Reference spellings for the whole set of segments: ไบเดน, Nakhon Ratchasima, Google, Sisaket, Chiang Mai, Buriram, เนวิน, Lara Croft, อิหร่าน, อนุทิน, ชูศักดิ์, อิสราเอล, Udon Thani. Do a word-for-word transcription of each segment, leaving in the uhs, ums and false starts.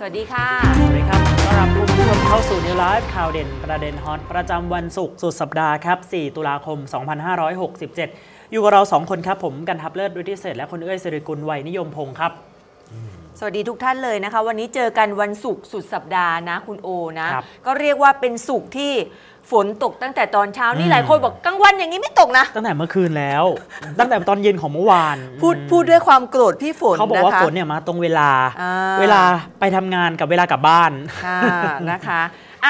สวัสดีค่ะสวัสดีครับต้อนรับทุกผู้ชมเข้าสู่นิวไลฟ์ข่าวเด่นประเด็นฮอตประจำวันศุกร์สุดสัปดาห์ครับสี่ตุลาคมสองพันห้าร้อยหกสิบเจ็ดอยู่กับเราสองคนครับผมกันทับเลิศดุทิเศษและคุณเอื้อยสิริกุลวัยนิยมพงศ์ครับสวัสดีทุกท่านเลยนะคะวันนี้เจอกันวันศุกร์สุดสัปดาห์นะคุณโอนะก็เรียกว่าเป็นศุกร์ที่ฝนตกตั้งแต่ตอนเช้านี่หลายคนบอกกลางวันอย่างนี้ไม่ตกนะตั้งแต่เมื่อคืนแล้วตั้งแต่ตอนเย็นของเมื่อวานพูดพูดด้วยความโกรธพี่ฝนเขาบอกว่าฝนเนี่ยมาตรงเวลาเวลาไปทำงานกับเวลากลับบ้านนะคะ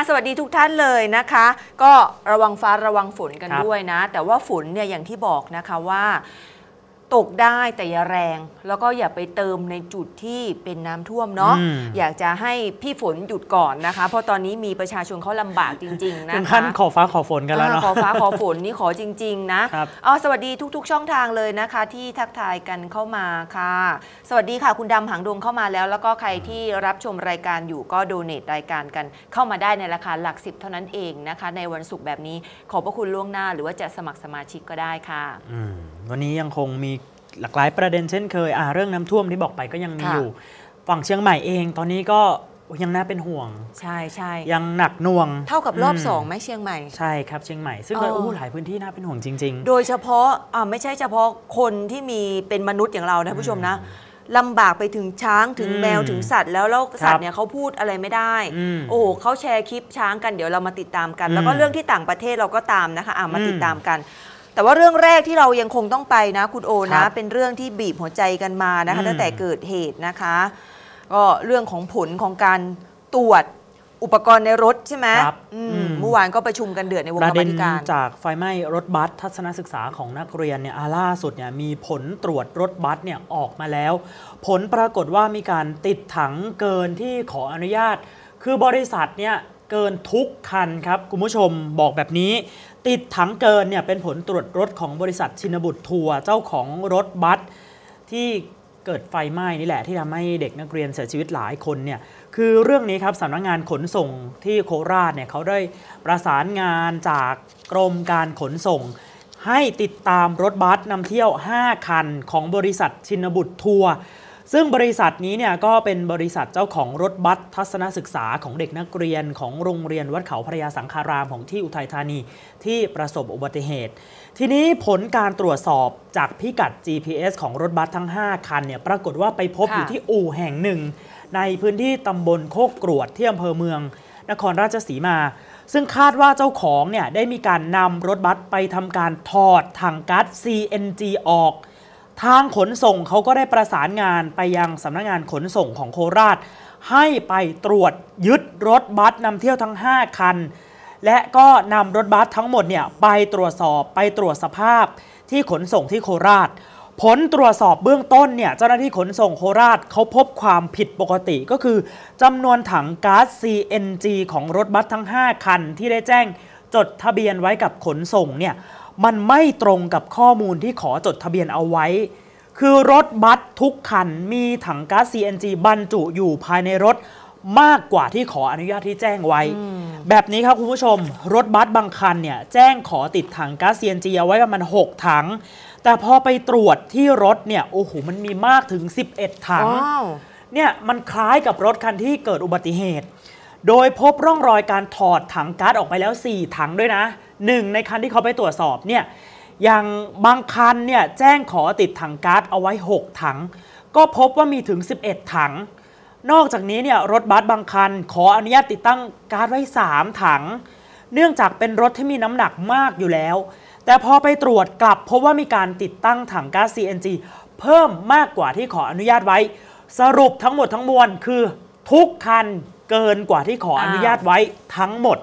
สวัสดีทุกท่านเลยนะคะก็ระวังฟ้าระวังฝนกันด้วยนะแต่ว่าฝนเนี่ยอย่างที่บอกนะคะว่าตกได้แต่อย่าแรงแล้วก็อย่าไปเติมในจุดที่เป็นน้ำท่วมเนาะ อ, อยากจะให้พี่ฝนหยุดก่อนนะคะเพราะตอนนี้มีประชาชนเขาลำบากจริงๆนะคะถึงขั้นขอฟ้าขอฝนกันแล้วเนาะขอฟ้าขอฝนนี่ขอจริงๆนะอ๋อสวัสดีทุกๆช่องทางเลยนะคะที่ทักทายกันเข้ามาค่ะสวัสดีค่ะคุณดำหางดงเข้ามาแล้วแล้วก็ใครที่รับชมรายการอยู่ก็โดเนทรายการกันเข้ามาได้ในราคาหลักสิบเท่านั้นเองนะคะในวันศุกร์แบบนี้ขอบพระคุณล่วงหน้าหรือว่าจะสมัครสมาชิกก็ได้ค่ะวันนี้ยังคงมีหลากหลายประเด็นเช่นเคยเรื่องน้ำท่วมที่บอกไปก็ยังมีอยู่ฝั่งเชียงใหม่เองตอนนี้ก็ยังน่าเป็นห่วงใช่ใช่ยังหนักหน่วงเท่ากับรอบสองไหมเชียงใหม่ใช่ครับเชียงใหม่ซึ่งก็หลายพื้นที่น่าเป็นห่วงจริงๆโดยเฉพาะอ่าไม่ใช่เฉพาะคนที่มีเป็นมนุษย์อย่างเรานะผู้ชมนะลำบากไปถึงช้างถึงแมวถึงสัตว์แล้วแล้วสัตว์เนี่ยเขาพูดอะไรไม่ได้โอ้โหเขาแชร์คลิปช้างกันเดี๋ยวเรามาติดตามกันแล้วก็เรื่องที่ต่างประเทศเราก็ตามนะคะอ่ามาติดตามกันแต่ว่าเรื่องแรกที่เรายังคงต้องไปนะคุณโอนะเป็นเรื่องที่บีบหัวใจกันมานะคะตั้งแต่เกิดเหตุนะคะก็เรื่องของผลของการตรวจอุปกรณ์ในรถใช่ไหมเมื่อวานก็ประชุมกันเดือดในวงกรรมาธิการจากไฟไหม้รถบัสทัศนศึกษาของนักเรียนเนี่ยล่าสุดเนี่ยมีผลตรวจรถบัสเนี่ยออกมาแล้วผลปรากฏว่ามีการติดถังเกินที่ขออนุญาตคือบริษัทเนี่ยเกินทุกคันครับคุณผู้ชมบอกแบบนี้ติดถังเกินเนี่ยเป็นผลตรวจรถของบริษัทชินบุตรทัวร์เจ้าของรถบัสที่เกิดไฟไหม้นี่แหละที่ทำให้เด็กนักเรียนเสียชีวิตหลายคนเนี่ยคือเรื่องนี้ครับสำนักงานขนส่งที่โคราชเนี่ยเขาได้ประสานงานจากกรมการขนส่งให้ติดตามรถบัสนำเที่ยวห้าคันของบริษัทชินบุตรทัวร์ซึ่งบริษัทนี้เนี่ยก็เป็นบริษัทเจ้าของรถบัสทัศนศึกษาของเด็กนักเรียนของโรงเรียนวัดเขาพระยาสังคารามของที่อุทัยธานีที่ประสบอุบัติเหตุทีนี้ผลการตรวจสอบจากพิกัด จี พี เอส ของรถบัสทั้งห้าคันเนี่ยปรากฏว่าไปพบอยู่ที่อู่แห่งหนึ่งในพื้นที่ตำบลโคกกรวดที่อำเภอเมืองนครราชสีมาซึ่งคาดว่าเจ้าของเนี่ยได้มีการนำรถบัสไปทำการถอดถังก๊าซ ซี เอ็น จี ออกทางขนส่งเขาก็ได้ประสานงานไปยังสำนักงานขนส่งของโคราชให้ไปตรวจยึดรถบัสนำเที่ยวทั้งห้าคันและก็นำรถบัสทั้งหมดเนี่ยไปตรวจสอบไปตรวจสภาพที่ขนส่งที่โคราชผลตรวจสอบเบื้องต้นเนี่ยเจ้าหน้าที่ขนส่งโคราชเขาพบความผิดปกติก็คือจำนวนถังก๊าซ ซี เอ็น จี ของรถบัสทั้งห้าคันที่ได้แจ้งจดทะเบียนไว้กับขนส่งเนี่ยมันไม่ตรงกับข้อมูลที่ขอจดทะเบียนเอาไว้คือรถบัสทุกคันมีถังก๊าซ ซี เอ็น จี บรรจุอยู่ภายในรถมากกว่าที่ขออนุญาตที่แจ้งไว้แบบนี้ครับคุณผู้ชมรถบัสบางคันเนี่ยแจ้งขอติดถังก๊าซ ซี เอ็น จี เอาไว้ประมาณหกถังแต่พอไปตรวจที่รถเนี่ยโอ้โหมันมีมากถึงสิบเอ็ดถัง wow. เนี่ยมันคล้ายกับรถคันที่เกิดอุบัติเหตุโดยพบร่องรอยการถอดถังก๊าซออกไปแล้วสี่ถังด้วยนะหนึ่งในคันที่เขาไปตรวจสอบเนี่ยอย่างบางคันเนี่ยแจ้งขอติดถังก๊าซเอาไว้หกถังก็พบว่ามีถึงสิบเอ็ดถังนอกจากนี้เนี่ยรถบัสบางคันขออนุญาตติดตั้งก๊าซไว้สามถังเนื่องจากเป็นรถที่มีน้ำหนักมากอยู่แล้วแต่พอไปตรวจกลับพบว่ามีการติดตั้งถังก๊าซ ซี เอ็น จี เพิ่มมากกว่าที่ขออนุญาตไว้สรุปทั้งหมดทั้งมวลคือทุกคันเกินกว่าที่ขออนุญาตไว้ทั้งหมด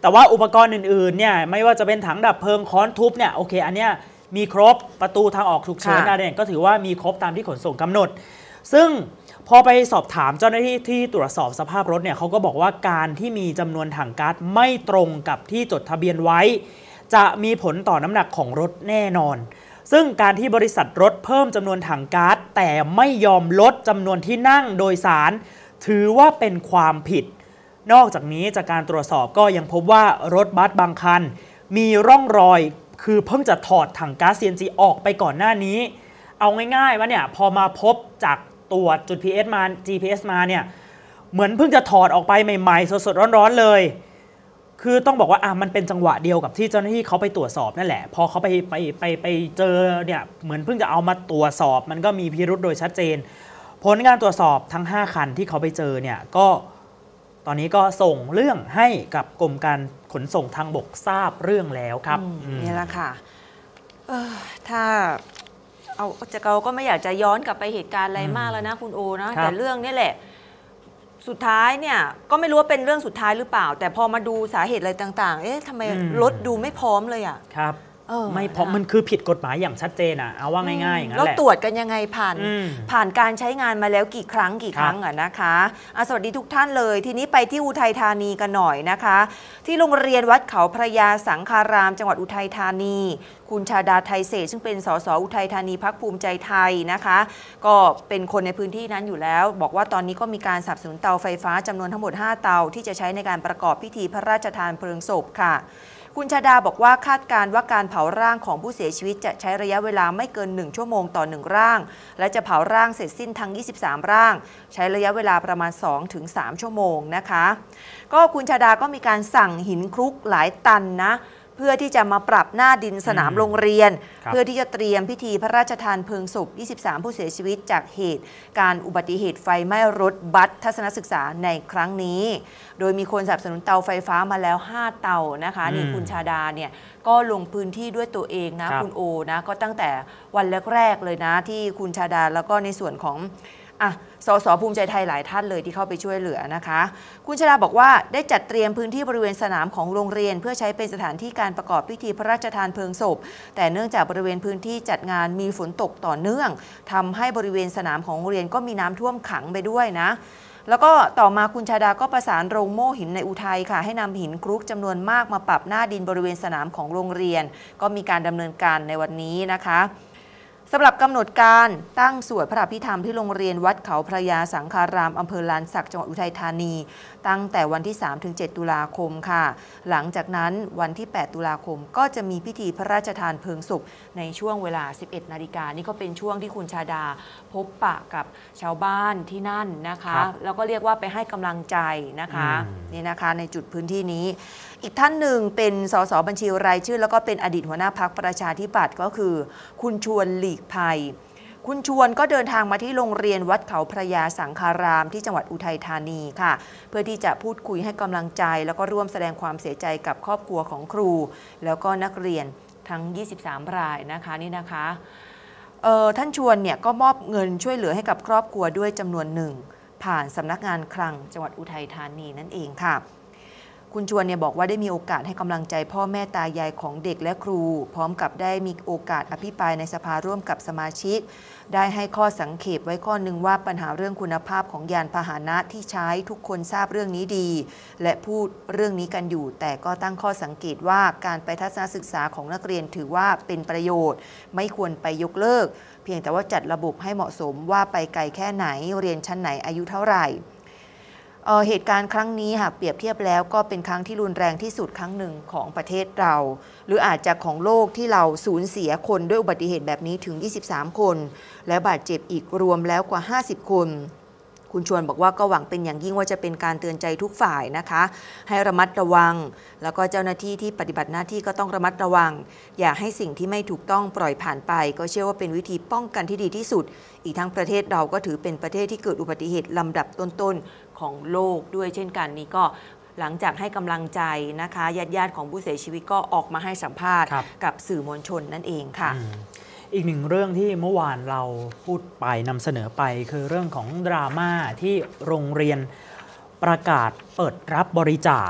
แต่ว่าอุปกรณ์อื่นๆเนี่ยไม่ว่าจะเป็นถังดับเพลิงค้อนทุบเนี่ยโอเคอันเนี้ยมีครบประตูทางออกฉุกเฉินอะไรเนี่ยก็ถือว่ามีครบตามที่ขนส่งกำหนดซึ่งพอไปสอบถามเจ้าหน้าที่ที่ตรวจสอบสภาพรถเนี่ยเขาก็บอกว่าการที่มีจำนวนถังก๊าซไม่ตรงกับที่จดทะเบียนไว้จะมีผลต่อน้ำหนักของรถแน่นอนซึ่งการที่บริษัทรถเพิ่มจำนวนถังก๊าซแต่ไม่ยอมลดจำนวนที่นั่งโดยสารถือว่าเป็นความผิดนอกจากนี้จากการตรวจสอบก็ยังพบว่ารถบัสบางคันมีร่องรอยคือเพิ่งจะถอดถังก๊าซ ซี เอ็น จี ออกไปก่อนหน้านี้เอาง่ายๆว่าเนี่ยพอมาพบจากตรวจจุด พี เอส มา จี พี เอส มาเนี่ย เหมือนเพิ่งจะถอดออกไปใหม่ๆสดๆร้อนๆเลยคือต้องบอกว่าอ่ะมันเป็นจังหวะเดียวกับที่เจ้าหน้าที่เขาไปตรวจสอบนั่นแหละพอเขาไปไปไปไปเจอเนี่ยเหมือนเพิ่งจะเอามาตรวจสอบมันก็มีพิรุธโดยชัดเจนผลการตรวจสอบทั้งห้าคันที่เขาไปเจอเนี่ยก็ตอนนี้ก็ส่งเรื่องให้กับกรมการขนส่งทางบกทราบเรื่องแล้วครับนี่แหละค่ะถ้าเอาจะเราก็ไม่อยากจะย้อนกลับไปเหตุการณ์อะไรมากแล้วนะคุณโอนะแต่เรื่องนี้แหละสุดท้ายเนี่ยก็ไม่รู้ว่าเป็นเรื่องสุดท้ายหรือเปล่าแต่พอมาดูสาเหตุอะไรต่างๆเอ๊ะทำไมรถดูไม่พร้อมเลยอ่ะครับไม่พร้อมมันคือผิดกฎหมายอย่างชัดเจนอ่ะเอาว่าง่ายๆอย่างนั้นแหละแล้วตรวจกันยังไงผ่านผ่านการใช้งานมาแล้วกี่ครั้งกี่ครั้งอ่ะนะคะสวัสดีทุกท่านเลยทีนี้ไปที่อุทัยธานีกันหน่อยนะคะที่โรงเรียนวัดเขาพระยาสังคารามจังหวัดอุทัยธานีคุณชาดาไทยเศษซึ่งเป็นสสอุทัยธานีพรรคภูมิใจไทยนะคะก็เป็นคนในพื้นที่นั้นอยู่แล้วบอกว่าตอนนี้ก็มีการสนับสนุนเตาไฟฟ้าจำนวนทั้งหมดห้าเตาที่จะใช้ในการประกอบพิธีพระราชทานเพลิงศพค่ะคุณชาดาบอกว่าคาดการว่าการเผาร่างของผู้เสียชีวิตจะใช้ระยะเวลาไม่เกินหนึ่งชั่วโมงต่อหนึ่งร่างและจะเผาร่างเสร็จสิ้นทั้งยี่สิบสามร่างใช้ระยะเวลาประมาณ สองถึงสาม ชั่วโมงนะคะก็คุณชาดาก็มีการสั่งหินคลุกหลายตันนะเพื่อที่จะมาปรับหน้าดินสนามโรงเรียนเพื่อที่จะเตรียมพิธีพระราชทานเพลิงศพยี่สิบสามผู้เสียชีวิตจากเหตุการอุบัติเหตุไฟไหม้รถบัสทัศนศึกษาในครั้งนี้โดยมีคนสนับสนุนเตาไฟฟ้ามาแล้วห้าเตานะคะนี่คุณชาดาเนี่ยก็ลงพื้นที่ด้วยตัวเองนะคุณโอนะก็ตั้งแต่วันแรกๆเลยนะที่คุณชาดาแล้วก็ในส่วนของอ่ะสสภูมิใจไทยหลายท่านเลยที่เข้าไปช่วยเหลือนะคะคุณชาดาบอกว่าได้จัดเตรียมพื้นที่บริเวณสนามของโรงเรียนเพื่อใช้เป็นสถานที่การประกอบพิธีพระราชทานเพลิงศพแต่เนื่องจากบริเวณพื้นที่จัดงานมีฝนตกต่อเนื่องทำให้บริเวณสนามของโรงเรียนก็มีน้ำท่วมขังไปด้วยนะแล้วก็ต่อมาคุณชาดาก็ประสานโรงโม่หินในอุทัยค่ะให้นำหินคลุกจำนวนมากมาปรับหน้าดินบริเวณสนามของโรงเรียนก็มีการดำเนินการในวันนี้นะคะสำหรับกำหนดการตั้งสวดพระอภิธรรมที่โรงเรียนวัดเขาพระยาสังคารามอำเภอลานสักจังหวัดอุทัยธานีตั้งแต่วันที่ สามถึงเจ็ด ตุลาคมค่ะหลังจากนั้นวันที่ แปด ตุลาคมก็จะมีพิธีพระราชทานเพลิงศพในช่วงเวลา สิบเอ็ด นาฬิกานี่ก็เป็นช่วงที่คุณชาดาพบปะกับชาวบ้านที่นั่นนะคะแล้วก็เรียกว่าไปให้กำลังใจนะคะนี่นะคะในจุดพื้นที่นี้อีกท่านหนึ่งเป็นสสบัญชีรายชื่อแล้วก็เป็นอดีตหัวหน้าพรรคประชาธิปัตย์ก็คือคุณชวนหลีกภัยคุณชวนก็เดินทางมาที่โรงเรียนวัดเขาพระยาสังคารามที่จังหวัดอุทัยธานีค่ะเพื่อที่จะพูดคุยให้กำลังใจแล้วก็ร่วมแสดงความเสียใจกับครอบครัวของครูแล้วก็นักเรียนทั้งยี่สิบสามรายนะคะนี่นะคะเอ่อท่านชวนเนี่ยก็มอบเงินช่วยเหลือให้กับครอบครัวด้วยจำนวนหนึ่งผ่านสำนักงานคลังจังหวัดอุทัยธานีนั่นเองค่ะคุณชวนเนี่ยบอกว่าได้มีโอกาสให้กำลังใจพ่อแม่ตายายของเด็กและครูพร้อมกับได้มีโอกาสอภิปรายในสภาร่วมกับสมาชิกได้ให้ข้อสังเขปไว้ข้อหนึ่งว่าปัญหาเรื่องคุณภาพของยานพาหนะที่ใช้ทุกคนทราบเรื่องนี้ดีและพูดเรื่องนี้กันอยู่แต่ก็ตั้งข้อสังเกตว่าการไปทัศนศึกษาของนักเรียนถือว่าเป็นประโยชน์ไม่ควรไปยกเลิกเพียงแต่ว่าจัดระบบให้เหมาะสมว่าไปไกลแค่ไหนเรียนชั้นไหนอายุเท่าไหร่เหตุการณ์ครั้งนี้หากเปรียบเทียบแล้วก็เป็นครั้งที่รุนแรงที่สุดครั้งหนึ่งของประเทศเราหรืออาจจะของโลกที่เราสูญเสียคนด้วยอุบัติเหตุแบบนี้ถึงยี่สิบสามคนและบาดเจ็บอีกรวมแล้วกว่าห้าสิบคนคุณชวนบอกว่าก็หวังเป็นอย่างยิ่งว่าจะเป็นการเตือนใจทุกฝ่ายนะคะให้ระมัดระวังแล้วก็เจ้าหน้าที่ที่ปฏิบัติหน้าที่ก็ต้องระมัดระวังอย่าให้สิ่งที่ไม่ถูกต้องปล่อยผ่านไปก็เชื่อว่าเป็นวิธีป้องกันที่ดีที่สุดอีกทั้งประเทศเราก็ถือเป็นประเทศที่เกิดอุบัติเหตุลำดับต้นๆของโลกด้วยเช่นกันนี้ก็หลังจากให้กำลังใจนะคะญาติญาติของผู้เสียชีวิตก็ออกมาให้สัมภาษณ์กับสื่อมวลชนนั่นเองค่ะอีกหนึ่งเรื่องที่เมื่อวานเราพูดไปนำเสนอไปคือเรื่องของดราม่าที่โรงเรียนประกาศเปิดรับบริจาค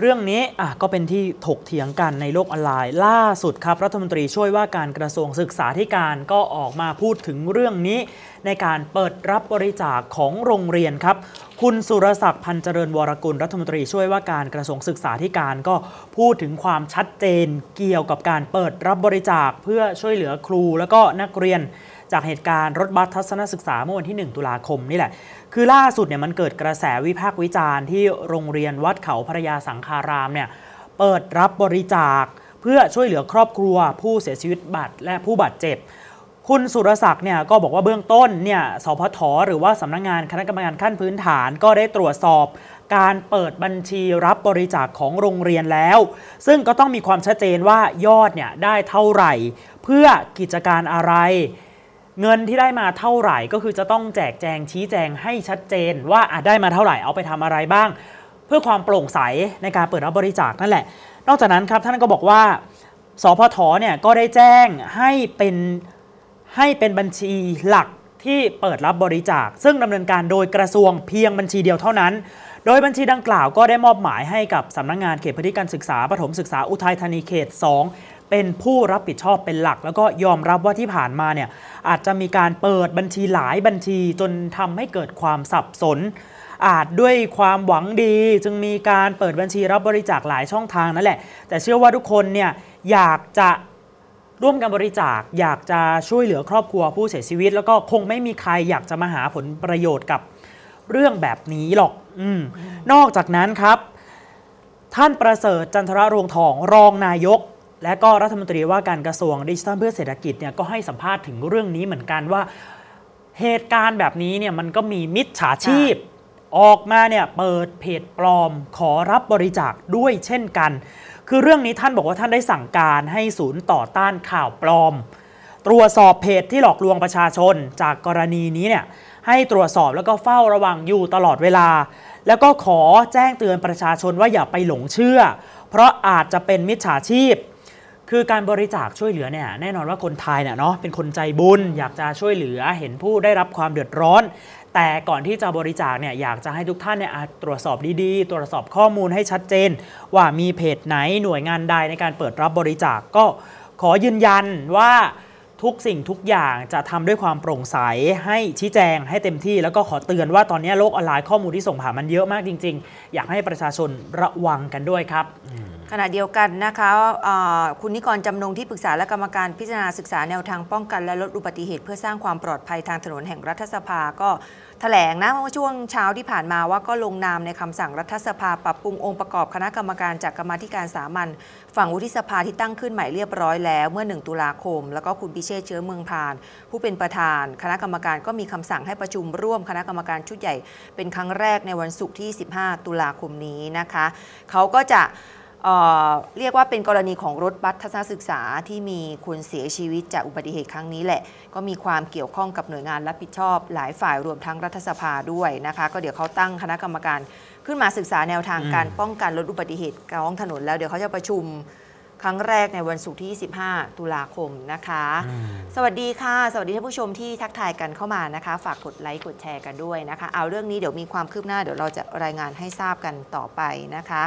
เรื่องนี้อ่ะก็เป็นที่ถกเถียงกันในโลกออนไลน์ล่าสุดครับรัฐมนตรีช่วยว่าการกระทรวงศึกษาธิการก็ออกมาพูดถึงเรื่องนี้ในการเปิดรับบริจาคของโรงเรียนครับคุณสุรศักดิ์พันเจริญวรกุลรัฐมนตรีช่วยว่าการกระทรวงศึกษาธิการก็พูดถึงความชัดเจนเกี่ยวกับการเปิดรับบริจาคเพื่อช่วยเหลือครูและก็นักเรียนจากเหตุการณ์รถบัสทัศนศึกษาเมื่อวันที่หนึ่งตุลาคมนี่แหละคือล่าสุดเนี่ยมันเกิดกระแสวิพากษ์วิจารณ์ที่โรงเรียนวัดเขาพระยาสังคารามเนี่ยเปิดรับบริจาคเพื่อช่วยเหลือครอบครัวผู้เสียชีวิตบาดและผู้บาดเจ็บ คุณสุรศักดิ์เนี่ยก็บอกว่าเบื้องต้นเนี่ยสพฐ.หรือว่าสำนักงานคณะกรรมการขั้นพื้นฐานก็ได้ตรวจสอบการเปิดบัญชีรับบริจาคของโรงเรียนแล้วซึ่งก็ต้องมีความชัดเจนว่ายอดเนี่ยได้เท่าไหร่เพื่อกิจการอะไรเงินที่ได้มาเท่าไหร่ก็คือจะต้องแจกแจงชี้แจงให้ชัดเจนว่าอาจได้มาเท่าไหร่เอาไปทำอะไรบ้างเพื่อความโปร่งใสในการเปิดรับบริจาคนั่นแหละนอกจากนั้นครับท่านก็บอกว่าสพฐ.เนี่ยก็ได้แจ้งให้เป็นให้เป็นบัญชีหลักที่เปิดรับบริจาคซึ่งดำเนินการโดยกระทรวงเพียงบัญชีเดียวเท่านั้นโดยบัญชีดังกล่าวก็ได้มอบหมายให้กับสำนักงานเขตพื้นที่การศึกษาประถมศึกษาอุทัยธานีเขตสองเป็นผู้รับผิดชอบเป็นหลักแล้วก็ยอมรับว่าที่ผ่านมาเนี่ยอาจจะมีการเปิดบัญชีหลายบัญชีจนทำให้เกิดความสับสนอาจด้วยความหวังดีจึงมีการเปิดบัญชีรับบริจาคหลายช่องทางนั่นแหละแต่เชื่อว่าทุกคนเนี่ยอยากจะร่วมกันบริจาคอยากจะช่วยเหลือครอบครัวผู้เสียชีวิตแล้วก็คงไม่มีใครอยากจะมาหาผลประโยชน์กับเรื่องแบบนี้หรอกอืมนอกจากนั้นครับท่านประเสริฐจันทระรวงทองรองนายกและก็รัฐมนตรีว่าการกระทรวงดิจิทัลเพื่อเศรษฐกิจเนี่ยก็ให้สัมภาษณ์ถึงเรื่องนี้เหมือนกันว่าเหตุการณ์แบบนี้เนี่ยมันก็มีมิจฉาชีพออกมาเนี่ยเปิดเพจปลอมขอรับบริจาคด้วยเช่นกันคือเรื่องนี้ท่านบอกว่าท่านได้สั่งการให้ศูนย์ต่อต้านข่าวปลอมตรวจสอบเพจที่หลอกลวงประชาชนจากกรณีนี้เนี่ยให้ตรวจสอบแล้วก็เฝ้าระวังอยู่ตลอดเวลาแล้วก็ขอแจ้งเตือนประชาชนว่าอย่าไปหลงเชื่อเพราะอาจจะเป็นมิจฉาชีพคือการบริจาคช่วยเหลือเนี่ยแน่นอนว่าคนไทยเนี่ยเนาะเป็นคนใจบุญอยากจะช่วยเหลือเห็นผู้ได้รับความเดือดร้อนแต่ก่อนที่จะบริจาคเนี่ยอยากจะให้ทุกท่านเนี่ยตรวจสอบดีๆตรวจสอบข้อมูลให้ชัดเจนว่ามีเพจไหนหน่วยงานใดในการเปิดรับบริจาคก็ขอยืนยันว่าทุกสิ่งทุกอย่างจะทำด้วยความโปร่งใสให้ชี้แจงให้เต็มที่แล้วก็ขอเตือนว่าตอนนี้โลกออนไลน์ข้อมูลที่ส่งผ่านมันเยอะมากจริงๆอยากให้ประชาชนระวังกันด้วยครับขณะเดียวกันนะคะคุณนิกรจำนงที่ปรึกษาและกรรมการพิจารณาศึกษาแนวทางป้องกันและลดอุบัติเหตุเพื่อสร้างความปลอดภัยทางถนนแห่งรัฐสภาก็แถลงนะเมื่อช่วงเช้าที่ผ่านมาว่าก็ลงนามในคำสั่งรัฐสภาปรับปรุงองค์ประกอบคณะกรรมการจากกรรมาธิการสามัญฝั่งวุฒิสภาที่ตั้งขึ้นใหม่เรียบร้อยแล้วเมื่อหนึ่งตุลาคมแล้วก็คุณพิเชษฐ์เชื้อเมืองพานผู้เป็นประธานคณะกรรมการก็มีคำสั่งให้ประชุมร่วมคณะกรรมการชุดใหญ่เป็นครั้งแรกในวันศุกร์ที่สิบห้าตุลาคมนี้นะคะเขาก็จะเรียกว่าเป็นกรณีของรถบัสทัศนศึกษาที่มีคนเสียชีวิตจากอุบัติเหตุครั้งนี้แหละก็มีความเกี่ยวข้องกับหน่วยงานรับผิดชอบหลายฝ่ายรวมทั้งรัฐสภาด้วยนะคะก็เดี๋ยวเขาตั้งคณะกรรมการขึ้นมาศึกษาแนวทางการป้องกันลดอุบัติเหตุท้องถนนแล้วเดี๋ยวเขาจะประชุมครั้งแรกในวันศุกร์ที่สิบห้าตุลาคมนะคะสวัสดีค่ะสวัสดีท่านผู้ชมที่ทักทายกันเข้ามานะคะฝากกดไลค์กดแชร์กันด้วยนะคะเอาเรื่องนี้เดี๋ยวมีความคืบหน้าเดี๋ยวเราจะรายงานให้ทราบกันต่อไปนะคะ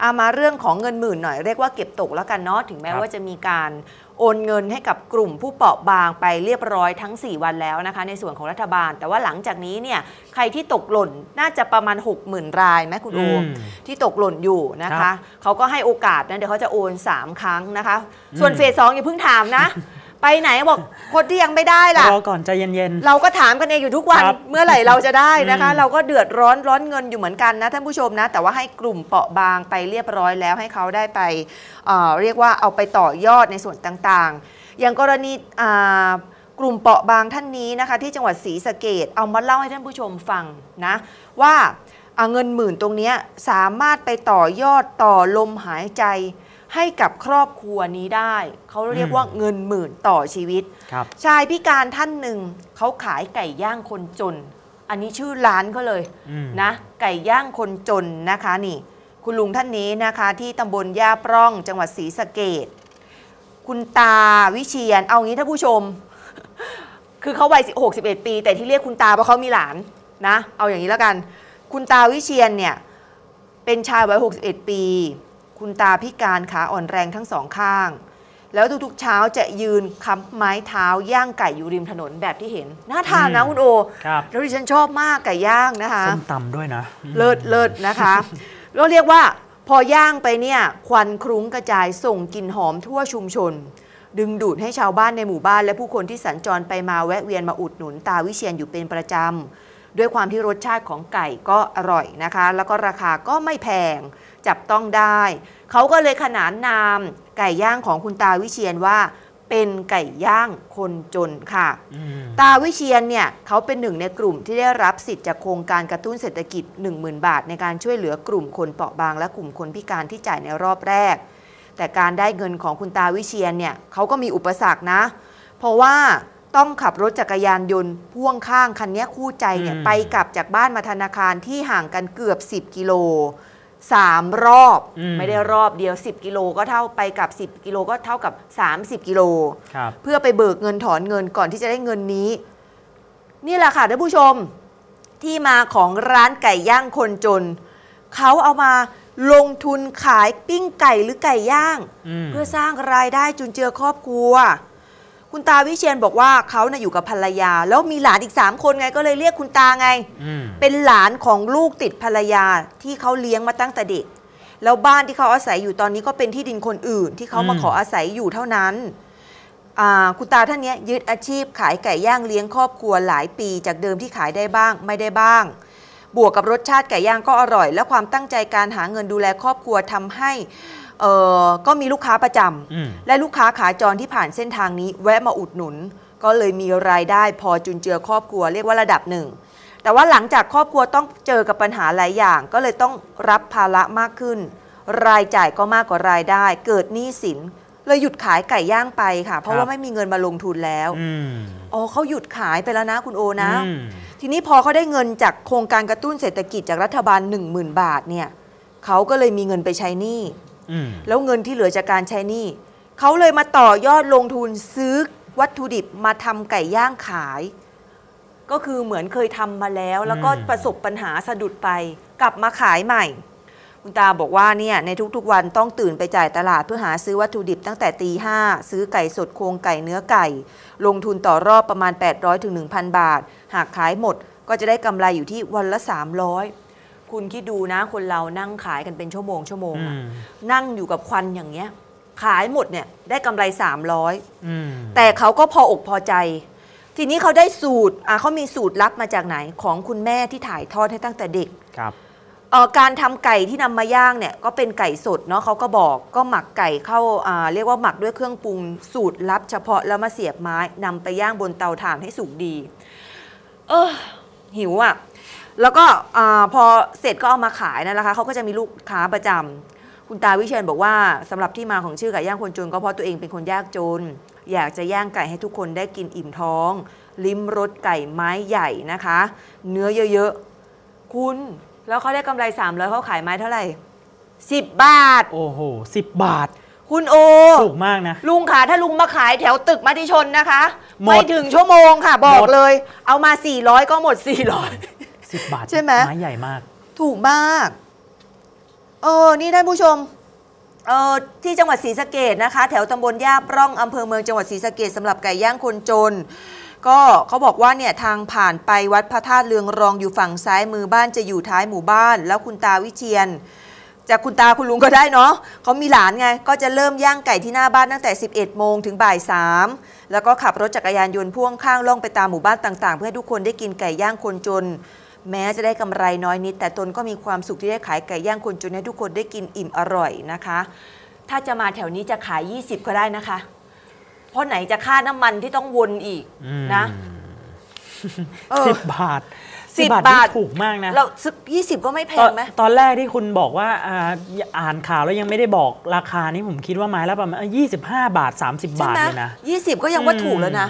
เอามาเรื่องของเงินหมื่นหน่อยเรียกว่าเก็บตกแล้วกันเนาะถึงแม้ว่าจะมีการโอนเงินให้กับกลุ่มผู้เปราะบางไปเรียบร้อยทั้งสี่วันแล้วนะคะในส่วนของรัฐบาลแต่ว่าหลังจากนี้เนี่ยใครที่ตกหล่นน่าจะประมาณ หกหมื่น รายไหมคุณโอมที่ตกหล่นอยู่นะคะเขาก็ให้โอกาสนะเดี๋ยวเขาจะโอนสามครั้งนะคะส่วนเฟสสองอย่าเพิ่งถามนะ ไปไหนบอกคนที่ยังไม่ได้ล่ะรอก่อนใจเย็นๆเราก็ถามกันเองอยู่ทุกวันเมื่อไหร่เราจะได้นะคะเราก็เดือดร้อนร้อนเงินอยู่เหมือนกันนะท่านผู้ชมนะแต่ว่าให้กลุ่มเปราะบางไปเรียบร้อยแล้วให้เขาได้ไป เอ่อ เรียกว่าเอาไปต่อยอดในส่วนต่างๆอย่างกรณีกลุ่มเปราะบางท่านนี้นะคะที่จังหวัดศรีสะเกษเอามาเล่าให้ท่านผู้ชมฟังนะว่าเงินหมื่นตรงนี้สามารถไปต่อยอดต่อลมหายใจให้กับครอบครัวนี้ได้เขาเรียกว่าเงินหมื่นต่อชีวิตชายพิการท่านหนึ่งเขาขายไก่ย่างคนจนอันนี้ชื่อร้านเขาเลยนะไก่ย่างคนจนนะคะนี่คุณลุงท่านนี้นะคะที่ตำบลย่าปร่องจังหวัดศรีสะเกษคุณตาวิเชียรเอางี้ท่านผู้ชม คือเขาวัยหกสิบเอ็ดปีแต่ที่เรียกคุณตาเพราะเขามีหลานนะเอาอย่างนี้แล้วกันคุณตาวิเชียรเนี่ยเป็นชายวัยหกสิบเอ็ดปีคุณตาพิการขาอ่อนแรงทั้งสองข้างแล้วทุกๆเช้าจะยืนค้ำไม้เท้าย่างไก่อยู่ริมถนนแบบที่เห็นน่าทานนะคุณโอแล้วดิฉันชอบมากไก่ย่างนะคะส้มตำด้วยนะเลิศเลิศนะคะเราเรียกว่าพอย่างไปเนี่ยควันคลุ้งกระจายส่งกลิ่นหอมทั่วชุมชนดึงดูดให้ชาวบ้านในหมู่บ้านและผู้คนที่สัญจรไปมาแวะเวียนมาอุดหนุนตาวิเชียรอยู่เป็นประจำด้วยความที่รสชาติของไก่ก็อร่อยนะคะแล้วก็ราคาก็ไม่แพงจับต้องได้เขาก็เลยขนานนามไก่ย่างของคุณตาวิเชียรว่า เป็นไก่ย่างคนจนค่ะตาวิเชียนเนี่ยเขาเป็นหนึ่งในกลุ่มที่ได้รับสิทธิ์จากโครงการกระตุ้นเศรษฐกิจ หนึ่งหมื่น บาทในการช่วยเหลือกลุ่มคนเปราะบางและกลุ่มคนพิการที่จ่ายในรอบแรกแต่การได้เงินของคุณตาวิเชียนเนี่ยเขาก็มีอุปสรรคนะเพราะว่าต้องขับรถจักรยานยนต์พ่วงข้างคันนี้คู่ใจเนี่ยไปกลับจากบ้านมาธนาคารที่ห่างกันเกือบสิบกิโลสามรอบไม่ได้รอบเดียวสิบกิโลก็เท่าไปกับสิบกิโลก็เท่ากับสามสิบกิโลเพื่อไปเบิกเงินถอนเงินก่อนที่จะได้เงินนี้นี่แหละค่ะท่านผู้ชมที่มาของร้านไก่ย่างคนจนเขาเอามาลงทุนขายปิ้งไก่หรือไก่ย่างเพื่อสร้างรายได้จุนเจือครอบครัวคุณตาวิเชียนบอกว่าเขาเนี่ยอยู่กับภรรยาแล้วมีหลานอีกสามคนไงก็เลยเรียกคุณตาไงเป็นหลานของลูกติดภรรยาที่เขาเลี้ยงมาตั้งแต่เด็กแล้วบ้านที่เขาอาศัยอยู่ตอนนี้ก็เป็นที่ดินคนอื่นที่เขามาขออาศัยอยู่เท่านั้นคุณตาท่านนี้ยึดอาชีพขายไก่ย่างเลี้ยงครอบครัวหลายปีจากเดิมที่ขายได้บ้างไม่ได้บ้างบวกกับรสชาติไก่ย่างก็อร่อยและความตั้งใจการหาเงินดูแลครอบครัวทำให้เอ่อก็มีลูกค้าประจำและลูกค้าขาจรที่ผ่านเส้นทางนี้แวะมาอุดหนุนก็เลยมีรายได้พอจุนเจือครอบครัวเรียกว่าระดับหนึ่งแต่ว่าหลังจากครอบครัวต้องเจอกับปัญหาหลายอย่างก็เลยต้องรับภาระมากขึ้นรายจ่ายก็มากกว่ารายได้เกิดหนี้สินเลยหยุดขายไก่ย่างไปค่ะเพราะว่าไม่มีเงินมาลงทุนแล้วอ๋อเขาหยุดขายไปแล้วนะคุณโอนะทีนี้พอเขาได้เงินจากโครงการกระตุ้นเศรษฐกิจจากรัฐบาล หนึ่งหมื่น บาทเนี่ยเขาก็เลยมีเงินไปใช้หนี้แล้วเงินที่เหลือจากการใช้หนี้เขาเลยมาต่อยอดลงทุนซื้อวัตถุดิบมาทำไก่ย่างขายก็คือเหมือนเคยทำมาแล้วแล้วก็ประสบปัญหาสะดุดไปกลับมาขายใหม่คุณตาบอกว่าเนี่ยในทุกๆวันต้องตื่นไปจ่ายตลาดเพื่อหาซื้อวัตถุดิบตั้งแต่ตีห้าซื้อไก่สดโครงไก่เนื้อไก่ลงทุนต่อรอบประมาณ แปดร้อยถึงหนึ่งพัน บาทหากขายหมดก็จะได้กำไรอยู่ที่วันละสามร้อยคุณคิดดูนะคนเรานั่งขายกันเป็นชั่วโมงชั่วโมงนั่งอยู่กับควันอย่างเงี้ยขายหมดเนี่ยได้กำไรสามร้อยแต่เขาก็พออกพอใจทีนี้เขาได้สูตรอ่ะเขามีสูตรลับมาจากไหนของคุณแม่ที่ถ่ายทอดให้ตั้งแต่เด็กครับเอ่อการทำไก่ที่นำมาย่างเนี่ยก็เป็นไก่สดเนาะเขาก็บอกก็หมักไก่เข้าอ่าเรียกว่าหมักด้วยเครื่องปรุงสูตรลับเฉพาะแล้วมาเสียบไม้นำไปย่างบนเตาถ่านให้สุกดีเออหิวอ่ะแล้วก็พอเสร็จก็เอามาขายนั่นแหละค่ะเขาก็จะมีลูกค้าประจำคุณตาวิเชียนบอกว่าสำหรับที่มาของชื่อไก่ย่างคนจนก็เพราะตัวเองเป็นคนยากจนอยากจะย่างไก่ให้ทุกคนได้กินอิ่มท้องลิ้มรสไก่ไม้ใหญ่นะคะเนื้อเยอะๆคุณแล้วเขาได้กำไรสามร้อยเขาขายไม้เท่าไหร่สิบบาทโอ้โหสิบบาทคุณโอถูกมากนะลุงขาถ้าลุงมาขายแถวตึกมติชนนะคะไม่ถึงชั่วโมงค่ะบอกเลยเอามาสี่ร้อยก็หมดสี่ร้อยสิบบาทใช่ไหมไม้ใหญ่มากถูกมากเออนี่ท่านผู้ชมเออที่จังหวัดศรีสะเกษนะคะแถวตำบลย่าปร่องอำเภอเมืองจังหวัดศรีสะเกษสำหรับไก่ย่างคนจนก็เขาบอกว่าเนี่ยทางผ่านไปวัดพระธาตุเรืองรองอยู่ฝั่งซ้ายมือบ้านจะอยู่ท้ายหมู่บ้านแล้วคุณตาวิเชียนจากคุณตาคุณลุงก็ได้เนาะเขามีหลานไงก็จะเริ่มย่างไก่ที่หน้าบ้านตั้งแต่สิบเอ็ดโมงถึงบ่ายสามแล้วก็ขับรถจักรยานยนต์พ่วงข้างล่องไปตามหมู่บ้านต่างๆเพื่อให้ทุกคนได้กินไก่ย่างคนจนแม้จะได้กำไรน้อยนิดแต่ตนก็มีความสุขที่ได้ขายไก่ย่างคนจนให้ทุกคนได้กินอิ่มอร่อยนะคะถ้าจะมาแถวนี้จะขายยี่สิบก็ได้นะคะเพราะไหนจะค่าน้ำมันที่ต้องวนอีกนะสิบบาทสิบบาทถูกมากนะแล้วสักยี่สิบก็ไม่แพงไหมตอนแรกที่คุณบอกว่าอ่านข่าวแล้วยังไม่ได้บอกราคานี่ผมคิดว่าไม้ละประมาณยี่สิบห้าบาทสามสิบบาทเลยนะยี่สิบก็ยังว่าถูกแล้วนะ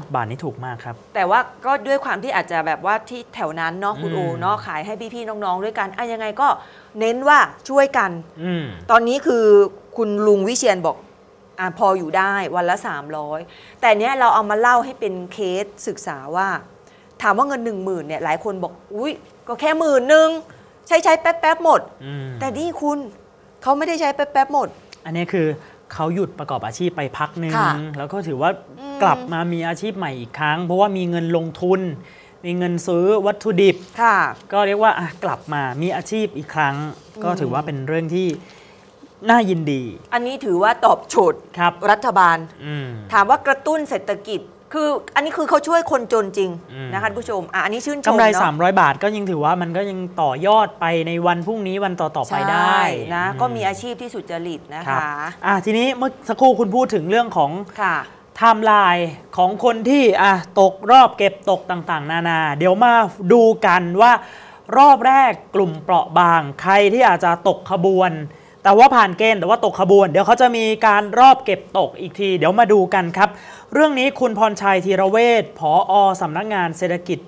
สิบบาทนี่ถูกมากครับแต่ว่าก็ด้วยความที่อาจจะแบบว่าที่แถวนั้นเนาะคุณโอเนาะขายให้พี่ๆน้องๆด้วยกันอ่ะยังไงก็เน้นว่าช่วยกันอืตอนนี้คือคุณลุงวิเชียนบอกอ่ะพออยู่ได้วันละสามร้อยแต่เนี้ยเราเอามาเล่าให้เป็นเคสศึกษาว่าถามว่าเงินหนึ่งหมื่นเนี่ยหลายคนบอกอุ้ยก็แค่หมื่นหนึ่งใช้ใช้แป๊บๆหมดมแต่นี่คุณเขาไม่ได้ใช้แป๊บๆหมดอันนี้คือเขาหยุดประกอบอาชีพไปพักหนึ่งแล้วก็ถือว่ากลับมามีอาชีพใหม่อีกครั้งเพราะว่ามีเงินลงทุนมีเงินซื้อวัตถุดิบก็เรียกว่ากลับมามีอาชีพอีกครั้งก็ถือว่าเป็นเรื่องที่น่ายินดีอันนี้ถือว่าตอบโจทย์รัฐบาลถามว่ากระตุ้นเศรษฐกิจ คืออันนี้คือเขาช่วยคนจนจริงนะคะผู้ชมอ่ะอันนี้ชื่นชมกำไรสามร้อยบาทก็ยังถือว่ามันก็ยังต่อยอดไปในวันพรุ่งนี้วันต่อๆไปได้นะก็มีอาชีพที่สุจริตนะคะอ่ะทีนี้เมื่อสักครู่คุณพูดถึงเรื่องของไทม์ไลน์ของคนที่อ่ะตกรอบเก็บตกต่างๆนานาเดี๋ยวมาดูกันว่ารอบแรกกลุ่มเปราะบางใครที่อาจจะตกขบวนแต่ว่าผ่านเกณฑ์แต่ว่าตกขบวนเดี๋ยวเขาจะมีการรอบเก็บตกอีกทีเดี๋ยวมาดูกันครับเรื่องนี้คุณพรชัยธีรเวชผอ.สำนักงานเศรษฐกิจ